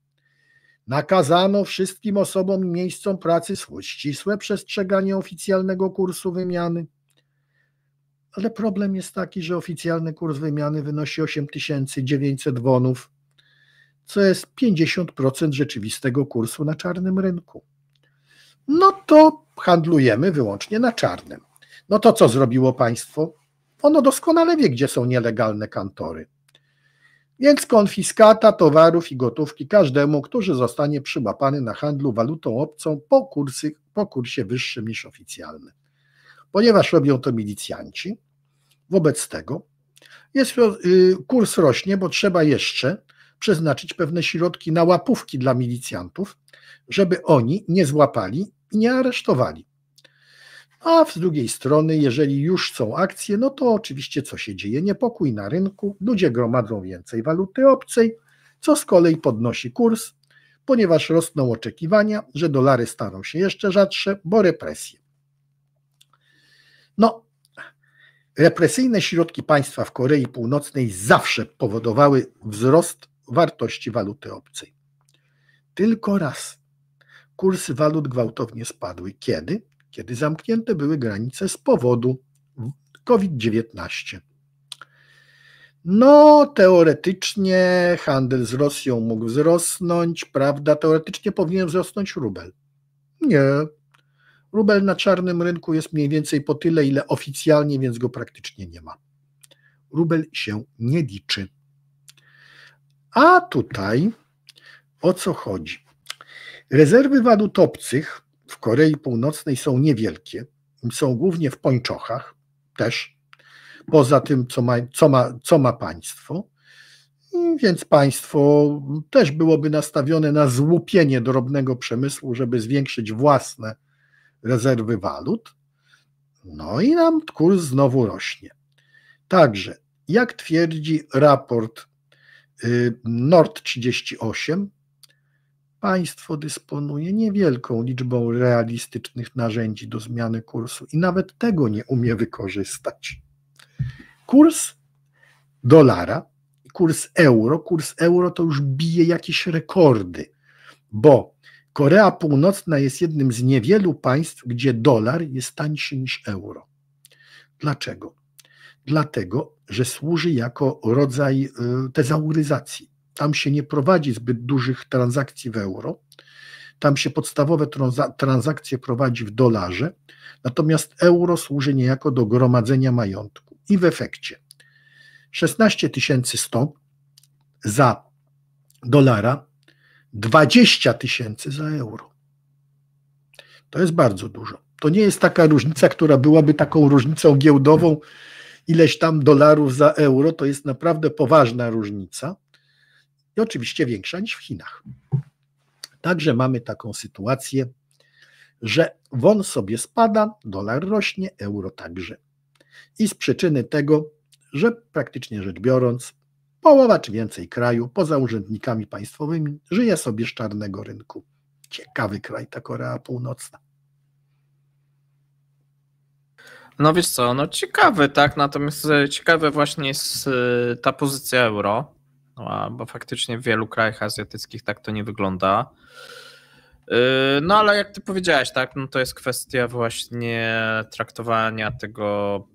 Nakazano wszystkim osobom i miejscom pracy ścisłe przestrzeganie oficjalnego kursu wymiany. Ale problem jest taki, że oficjalny kurs wymiany wynosi osiem tysięcy dziewięćset wonów, co jest pięćdziesiąt procent rzeczywistego kursu na czarnym rynku. No to handlujemy wyłącznie na czarnym. No to co zrobiło państwo? Ono doskonale wie, gdzie są nielegalne kantory. Więc konfiskata towarów i gotówki każdemu, który zostanie przyłapany na handlu walutą obcą po, kursy, po kursie wyższym niż oficjalny. Ponieważ robią to milicjanci, wobec tego jest, kurs rośnie, bo trzeba jeszcze przeznaczyć pewne środki na łapówki dla milicjantów, żeby oni nie złapali i nie aresztowali. A z drugiej strony, jeżeli już są akcje, no to oczywiście co się dzieje? Niepokój na rynku, ludzie gromadzą więcej waluty obcej, co z kolei podnosi kurs, ponieważ rosną oczekiwania, że dolary staną się jeszcze rzadsze, bo represje. No, represyjne środki państwa w Korei Północnej zawsze powodowały wzrost wartości waluty obcej. Tylko raz kursy walut gwałtownie spadły. Kiedy? Kiedy zamknięte były granice z powodu kowid dziewiętnaście. No, teoretycznie handel z Rosją mógł wzrosnąć, prawda? Teoretycznie powinien wzrosnąć rubel. Nie. Rubel na czarnym rynku jest mniej więcej po tyle, ile oficjalnie, więc go praktycznie nie ma. Rubel się nie liczy. A tutaj o co chodzi? Rezerwy walut obcych w Korei Północnej są niewielkie. Są głównie w pończochach też, poza tym, co ma, co ma, co ma państwo. Więc państwo też byłoby nastawione na złupienie drobnego przemysłu, żeby zwiększyć własne rezerwy walut, no i nam kurs znowu rośnie. Także, jak twierdzi raport Nord trzydzieści osiem, państwo dysponuje niewielką liczbą realistycznych narzędzi do zmiany kursu i nawet tego nie umie wykorzystać. Kurs dolara, kurs euro, kurs euro to już bije jakieś rekordy, bo Korea Północna jest jednym z niewielu państw, gdzie dolar jest tańszy niż euro. Dlaczego? Dlatego, że służy jako rodzaj tezauryzacji. Tam się nie prowadzi zbyt dużych transakcji w euro, Tam się podstawowe transakcje prowadzi w dolarze, natomiast euro służy niejako do gromadzenia majątku. I w efekcie szesnaście tysięcy sto za dolara, dwadzieścia tysięcy za euro. To jest bardzo dużo. To nie jest taka różnica, która byłaby taką różnicą giełdową, ileś tam dolarów za euro, to jest naprawdę poważna różnica i oczywiście większa niż w Chinach. Także mamy taką sytuację, że won sobie spada, dolar rośnie, euro także. I z przyczyny tego, że praktycznie rzecz biorąc, połowa czy więcej kraju, poza urzędnikami państwowymi, żyje sobie z czarnego rynku. Ciekawy kraj ta Korea Północna. No wiesz co, no ciekawy, tak, natomiast ciekawe właśnie jest ta pozycja euro, bo faktycznie w wielu krajach azjatyckich tak to nie wygląda. No ale jak ty powiedziałeś, tak, no to jest kwestia właśnie traktowania tego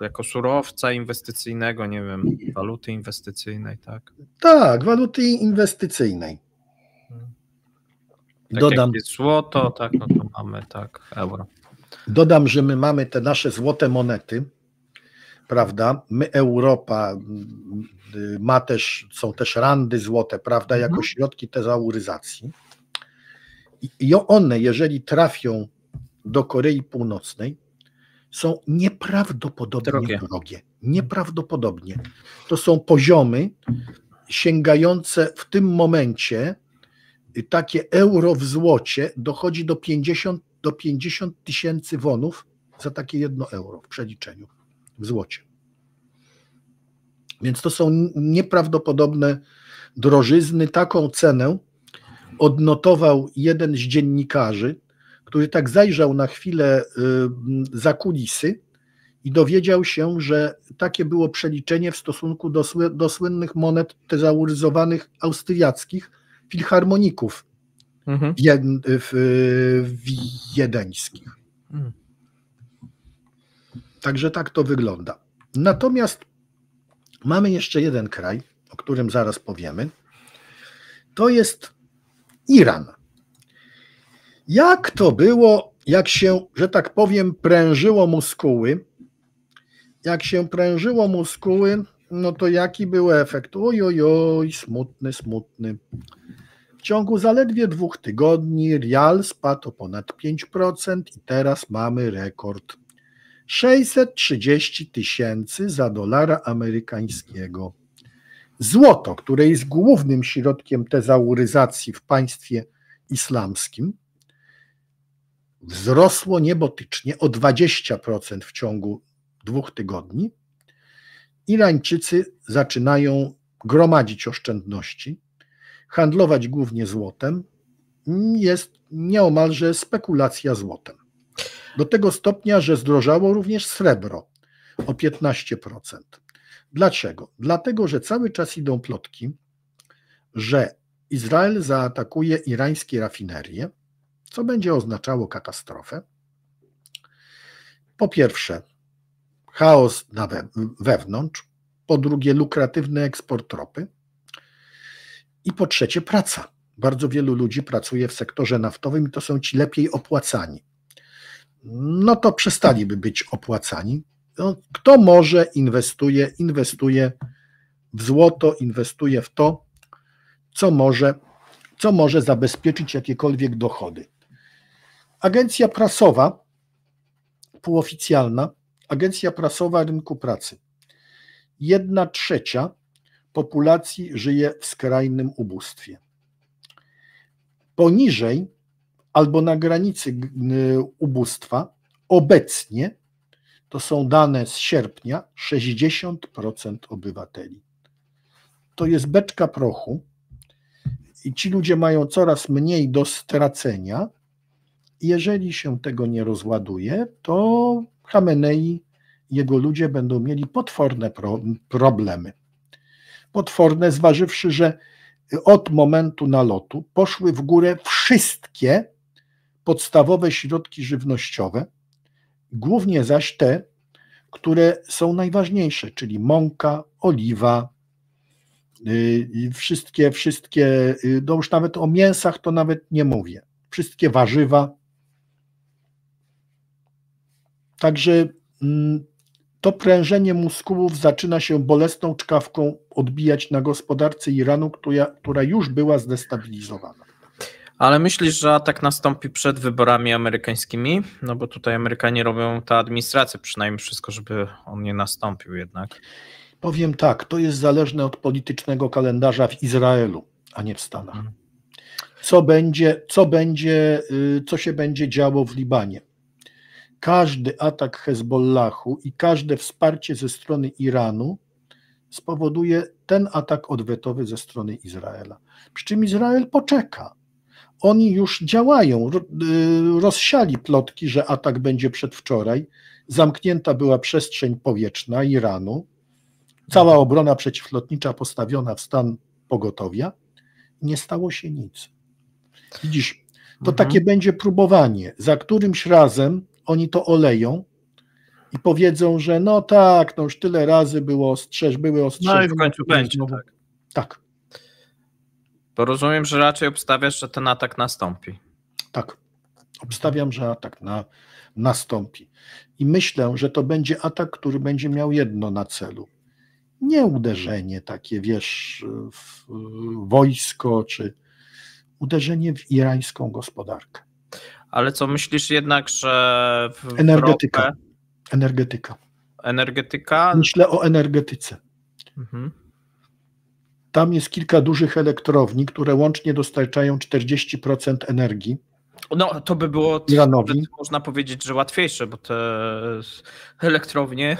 jako surowca inwestycyjnego, nie wiem, waluty inwestycyjnej, tak? Tak, waluty inwestycyjnej. Tak. Dodam. Jak jest złoto, tak, no to mamy, tak, euro. Dodam, że my mamy te nasze złote monety, prawda? My, Europa ma też, są też randy złote, prawda? Jako środki tezauryzacji. I one, jeżeli trafią do Korei Północnej, są nieprawdopodobnie drogie. drogie. Nieprawdopodobnie. To są poziomy sięgające w tym momencie, takie euro w złocie dochodzi do pięćdziesięciu do pięćdziesięciu tysięcy wonów za takie jedno euro w przeliczeniu, w złocie. Więc to są nieprawdopodobne drożyzny. Taką cenę odnotował jeden z dziennikarzy, który tak zajrzał na chwilę za kulisy i dowiedział się, że takie było przeliczenie w stosunku do, sły, do słynnych monet tezauryzowanych austriackich filharmoników wiedeńskich. Także tak to wygląda. Natomiast mamy jeszcze jeden kraj, o którym zaraz powiemy. To jest Iran. Jak to było, jak się, że tak powiem, prężyło muskuły? Jak się prężyło muskuły, no to jaki był efekt? Ojoj, oj, smutny, smutny. W ciągu zaledwie dwóch tygodni rial spadł o ponad pięć procent i teraz mamy rekord. sześćset trzydzieści tysięcy za dolara amerykańskiego. Złoto, które jest głównym środkiem tezauryzacji w państwie islamskim, wzrosło niebotycznie o dwadzieścia procent w ciągu dwóch tygodni. Irańczycy zaczynają gromadzić oszczędności, handlować głównie złotem, jest nieomalże spekulacja złotem. Do tego stopnia, że zdrożało również srebro o piętnaście procent. Dlaczego? Dlatego, że cały czas idą plotki, że Izrael zaatakuje irańskie rafinerie, co będzie oznaczało katastrofę. Po pierwsze, chaos na we, wewnątrz, po drugie, lukratywny eksport ropy, i po trzecie praca. Bardzo wielu ludzi pracuje w sektorze naftowym i to są ci lepiej opłacani. No to przestaliby być opłacani. No, kto może inwestuje, inwestuje w złoto, inwestuje w to, co może, co może zabezpieczyć jakiekolwiek dochody. Agencja prasowa, półoficjalna, agencja prasowa rynku pracy. Jedna trzecia populacji żyje w skrajnym ubóstwie. Poniżej albo na granicy ubóstwa obecnie, to są dane z sierpnia, sześćdziesiąt procent obywateli. To jest beczka prochu i ci ludzie mają coraz mniej do stracenia. Jeżeli się tego nie rozładuje, to Hamenei i jego ludzie będą mieli potworne pro- problemy. Potworne, zważywszy, że od momentu nalotu poszły w górę wszystkie podstawowe środki żywnościowe, głównie zaś te, które są najważniejsze, czyli mąka, oliwa, wszystkie, wszystkie, no już nawet o mięsach to nawet nie mówię, wszystkie warzywa. Także to prężenie muskułów zaczyna się bolesną czkawką odbijać na gospodarce Iranu, która, która już była zdestabilizowana. Ale myślisz, że atak nastąpi przed wyborami amerykańskimi? No bo tutaj Amerykanie robią, ta administracja przynajmniej wszystko, żeby on nie nastąpił jednak. Powiem tak, to jest zależne od politycznego kalendarza w Izraelu, a nie w Stanach. Co będzie, co będzie, co się będzie działo w Libanie? Każdy atak Hezbollahu i każde wsparcie ze strony Iranu spowoduje ten atak odwetowy ze strony Izraela. Przy czym Izrael poczeka. Oni już działają, rozsiali plotki, że atak będzie przedwczoraj. Zamknięta była przestrzeń powietrzna Iranu. Cała obrona przeciwlotnicza postawiona w stan pogotowia. Nie stało się nic. Widzisz, to mhm. takie będzie próbowanie, za którymś razem oni to oleją i powiedzą, że no tak, no już tyle razy było ostrzeż, były ostrzeżenia. No i w końcu będzie, tak. Tak. Bo rozumiem, że raczej obstawiasz, że ten atak nastąpi. Tak, obstawiam, że atak na, nastąpi. I myślę, że to będzie atak, który będzie miał jedno na celu. Nie uderzenie takie, wiesz, w wojsko, czy uderzenie w irańską gospodarkę. Ale co, myślisz jednak, że... W energetyka. Europę... energetyka. Energetyka? Myślę o energetyce. Mhm. Tam jest kilka dużych elektrowni, które łącznie dostarczają czterdzieści procent energii. No to by było, Iranowi. Można powiedzieć, że łatwiejsze, bo te elektrownie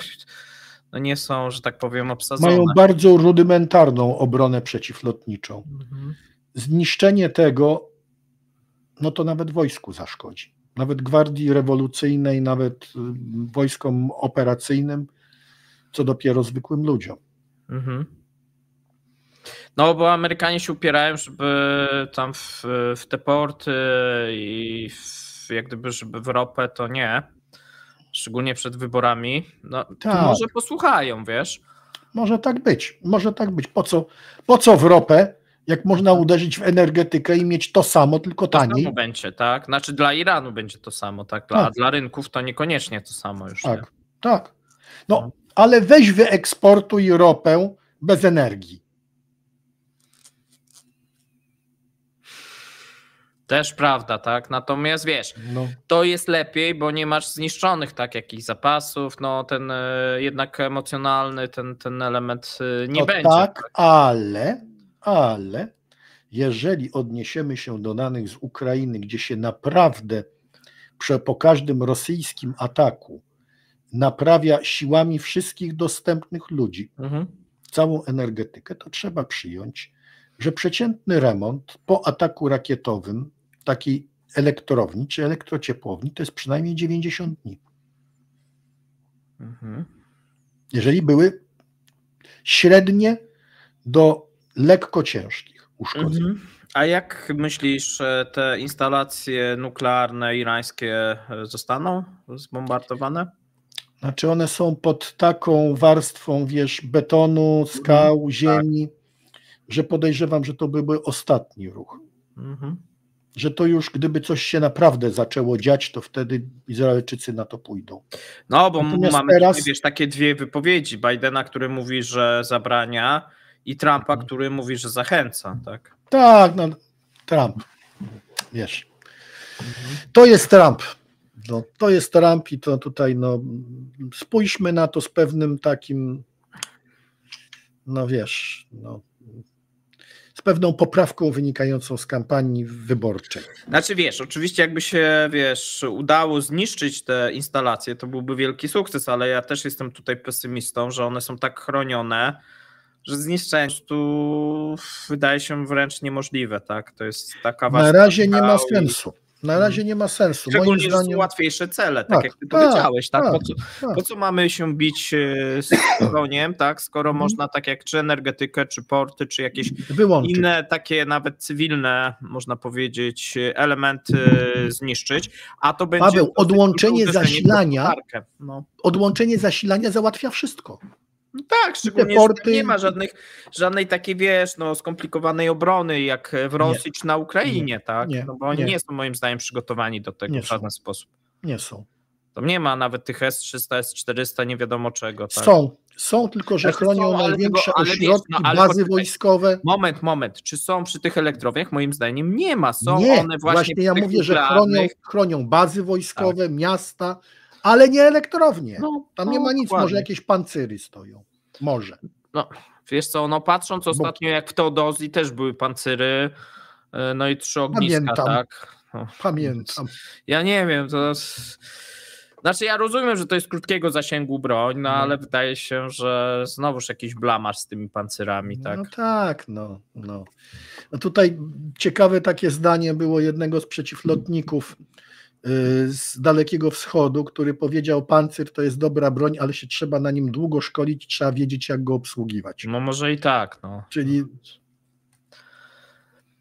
no nie są, że tak powiem, obsadzone. Mają bardzo rudymentarną obronę przeciwlotniczą. Mhm. Zniszczenie tego, no to nawet wojsku zaszkodzi. Nawet gwardii rewolucyjnej, nawet wojskom operacyjnym, co dopiero zwykłym ludziom. Mhm. No bo Amerykanie się upierają, żeby tam w, w te porty i w, jak gdyby, żeby w ropę, to nie. Szczególnie przed wyborami. No, tak. Może posłuchają, wiesz. Może tak być, może tak być. Po co, po co w ropę, jak można uderzyć w energetykę i mieć to samo, tylko to taniej? Samo będzie, tak? Znaczy dla Iranu będzie to samo, tak? Dla, tak. A dla rynków to niekoniecznie to samo już. Tak, nie? Tak. No, no, ale weź wyeksportuj ropę bez energii. Też prawda, tak? Natomiast wiesz, no. to jest lepiej, bo nie masz zniszczonych tak jakichś zapasów, no ten y, jednak emocjonalny ten, ten element y, nie no będzie. Tak, tak, ale, ale jeżeli odniesiemy się do danych z Ukrainy, gdzie się naprawdę przy, po każdym rosyjskim ataku naprawia siłami wszystkich dostępnych ludzi mhm. całą energetykę, to trzeba przyjąć, że przeciętny remont po ataku rakietowym takiej elektrowni czy elektrociepłowni to jest przynajmniej dziewięćdziesiąt dni. Mhm. Jeżeli były średnie do lekko ciężkich uszkodzeń. Mhm. A jak myślisz, te instalacje nuklearne irańskie zostaną zbombardowane? Znaczy one są pod taką warstwą, wiesz, betonu, skał, mhm, ziemi, tak. że podejrzewam, że to byłby ostatni ruch. Mhm. Że to już, gdyby coś się naprawdę zaczęło dziać, to wtedy Izraelczycy na to pójdą. No, bo Natomiast mamy teraz... wiesz, takie dwie wypowiedzi. Bidena, który mówi, że zabrania i Trumpa, który mówi, że zachęca. Tak, tak no, Trump. Wiesz. Mhm. To jest Trump. No, to jest Trump i to tutaj no, spójrzmy na to z pewnym takim no wiesz, no z pewną poprawką wynikającą z kampanii wyborczej. Znaczy wiesz, oczywiście jakby się wiesz, udało zniszczyć te instalacje, to byłby wielki sukces, ale ja też jestem tutaj pesymistą, że one są tak chronione, że zniszczenie tu wydaje się wręcz niemożliwe, tak? To jest taka na razie nie ma sensu. Na razie nie ma sensu. Szczególnie, moim zdaniem... że są łatwiejsze cele, tak, tak jak ty tak, powiedziałeś. Tak? Tak, po, co, tak. po co mamy się bić z broniem, tak? Skoro hmm. można tak jak czy energetykę, czy porty, czy jakieś wyłączyć. Inne takie nawet cywilne, można powiedzieć, elementy zniszczyć, a to będzie... Paweł, odłączenie zasilania, no. odłączenie zasilania załatwia wszystko. No tak, szczególnie porty... nie ma żadnych, żadnej takiej, wiesz, no, skomplikowanej obrony jak w Rosji nie. czy na Ukrainie, nie. tak? Nie. No bo oni nie. nie są moim zdaniem przygotowani do tego nie w żaden są. sposób. Nie są. Tam nie ma nawet tych S trzysta, S czterysta, nie wiadomo czego. Tak? Są, są, tylko że znaczy chronią są, największe tego, ośrodki, no, bazy poczekaj. wojskowe. Moment, moment. Czy są przy tych elektrowniach? Moim zdaniem nie ma. Są nie. one właśnie. Właśnie ja mówię, że chronią, chronią bazy wojskowe, tak. miasta, ale nie elektrownie. No, tam no, nie ma nic, dokładnie. Może jakieś pancyry stoją. Może. No, wiesz co, no patrząc Bo... ostatnio jak w Teodozji też były pancyry, no i trzy ogniska, Pamiętam. tak? No. Pamiętam. Ja nie wiem, to... Znaczy ja rozumiem, że to jest krótkiego zasięgu broń, no, no. ale wydaje się, że znowuż jakiś blamaż z tymi pancerami. Tak? No tak, no, no. no. Tutaj ciekawe takie zdanie było jednego z przeciwlotników z Dalekiego Wschodu, który powiedział: pancer to jest dobra broń, ale się trzeba na nim długo szkolić, trzeba wiedzieć, jak go obsługiwać. No może i tak. No. Czyli...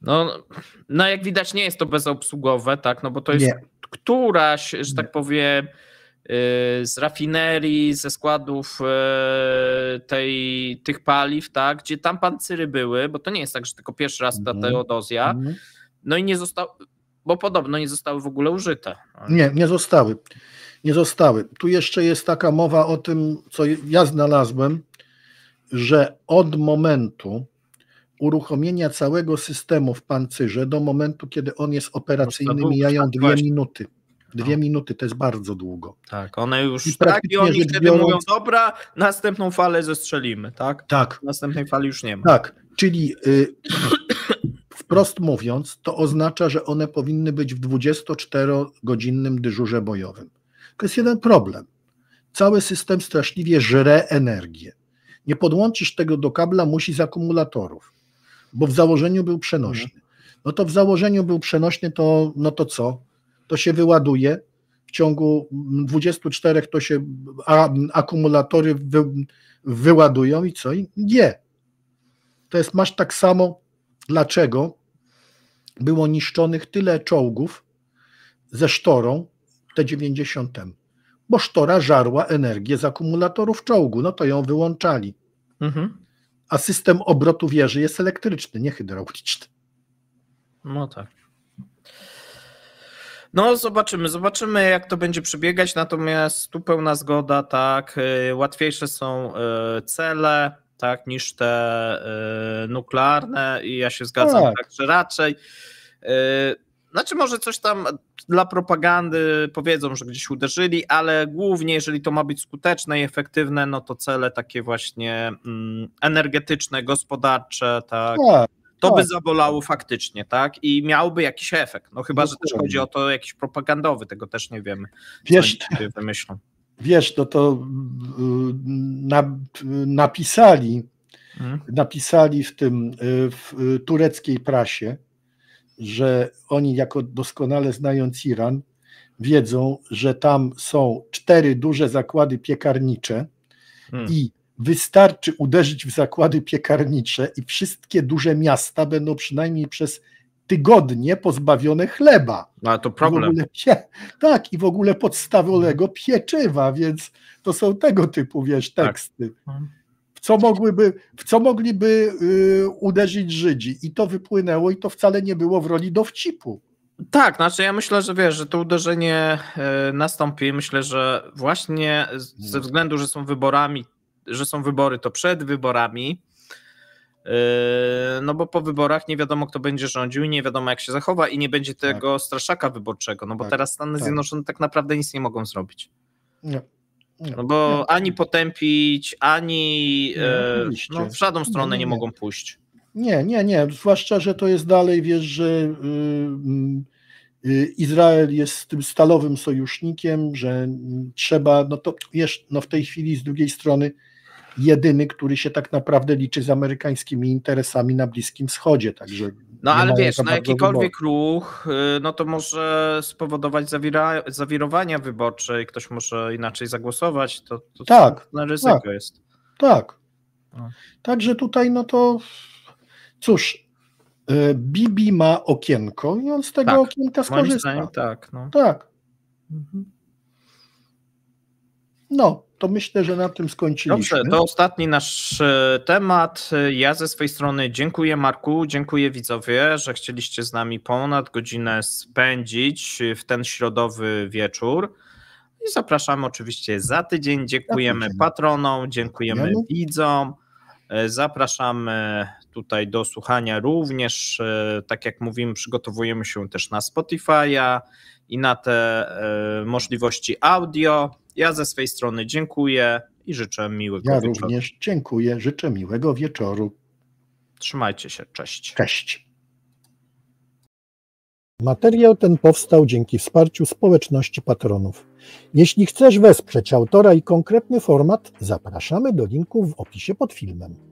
No, no jak widać nie jest to bezobsługowe, tak, no bo to jest nie. któraś, że tak powiem, z rafinerii, ze składów tej, tych paliw, tak, gdzie tam pancery były, bo to nie jest tak, że tylko pierwszy raz ta Teodozja, no i nie zostało, bo podobno nie zostały w ogóle użyte. Nie, nie zostały, nie zostały. Tu jeszcze jest taka mowa o tym, co ja znalazłem, że od momentu uruchomienia całego systemu w pancerze do momentu, kiedy on jest operacyjny, no, mijają dwie właśnie. minuty. Dwie no. minuty to jest bardzo długo. Tak, one już I tak i oni wtedy biorąc... mówią: dobra, następną falę zestrzelimy, tak? Tak. Następnej fali już nie ma. Tak, czyli y, wprost mówiąc, to oznacza, że one powinny być w dwudziestoczterogodzinnym dyżurze bojowym. To jest jeden problem. Cały system straszliwie żre energię. Nie podłączysz tego do kabla, musi z akumulatorów. Bo w założeniu był przenośny. No to w założeniu był przenośny, to no to co? To się wyładuje, w ciągu dwudziestu czterech to się a, akumulatory wy, wyładują i co? I nie. To jest masz tak samo, dlaczego było niszczonych tyle czołgów ze sztorą T dziewięćdziesiąt M. Bo sztora żarła energię z akumulatorów czołgu, no to ją wyłączali. Mhm. A system obrotu wieży jest elektryczny, nie hydrauliczny. No tak. No zobaczymy, zobaczymy jak to będzie przebiegać, natomiast tu pełna zgoda, tak, łatwiejsze są cele, tak, niż te nuklearne i ja się zgadzam, tak, tak że raczej... Znaczy może coś tam dla propagandy powiedzą, że gdzieś uderzyli, ale głównie jeżeli to ma być skuteczne i efektywne, no to cele takie właśnie mm, energetyczne, gospodarcze, tak, tak to tak. by zabolało faktycznie, tak, i miałby jakiś efekt, no chyba, Dokładnie. że też chodzi o to jakiś propagandowy, tego też nie wiemy, wiesz, co oni wymyślą. Wiesz, no to na, napisali, hmm? napisali w tym, w tureckiej prasie, że oni jako doskonale znając Iran wiedzą, że tam są cztery duże zakłady piekarnicze hmm. i wystarczy uderzyć w zakłady piekarnicze i wszystkie duże miasta będą przynajmniej przez tygodnie pozbawione chleba. No, to problem. I w ogóle, tak, i w ogóle podstawowego pieczywa, więc to są tego typu, wiesz, teksty. Tak. Co mogłyby, w co mogliby yy, uderzyć Żydzi. I to wypłynęło i to wcale nie było w roli dowcipu. Tak, znaczy ja myślę, że wiesz, że to uderzenie yy, nastąpi. Myślę, że właśnie ze względu, że są wyborami, że są wybory, to przed wyborami, yy, no bo po wyborach nie wiadomo, kto będzie rządził i nie wiadomo, jak się zachowa i nie będzie tego tak. straszaka wyborczego, no bo tak, teraz Stany tak. Zjednoczone tak naprawdę nic nie mogą zrobić. Nie. No bo ani potępić, ani e, no, w żadną stronę nie, nie, nie mogą pójść. Nie, nie, nie. Zwłaszcza, że to jest dalej, wiesz, że y, y, Izrael jest tym stalowym sojusznikiem, że trzeba, no to wiesz, no w tej chwili z drugiej strony jedyny, który się tak naprawdę liczy z amerykańskimi interesami na Bliskim Wschodzie. Także no ale wiesz, na jakikolwiek wyboru. ruch, no to może spowodować zawira, zawirowania wyborcze i ktoś może inaczej zagłosować, to, to tak, na ryzyko tak, jest. Tak. No. Także tutaj no to cóż, Bibi ma okienko i on z tego tak, okienka skorzysta. Moim zdaniem tak, no. Tak. Mhm. No, to myślę, że na tym skończyliśmy. Dobrze, to ostatni nasz temat. Ja ze swojej strony dziękuję Marku, dziękuję widzowie, że chcieliście z nami ponad godzinę spędzić w ten środowy wieczór. I zapraszamy oczywiście za tydzień. Dziękujemy patronom, dziękujemy widzom. Zapraszamy tutaj do słuchania również, tak jak mówimy, przygotowujemy się też na Spotify'a i na te możliwości audio. Ja ze swej strony dziękuję i życzę miłego ja wieczoru. Ja również dziękuję, życzę miłego wieczoru. Trzymajcie się, cześć. Cześć. Materiał ten powstał dzięki wsparciu społeczności patronów. Jeśli chcesz wesprzeć autora i konkretny format, zapraszamy do linku w opisie pod filmem.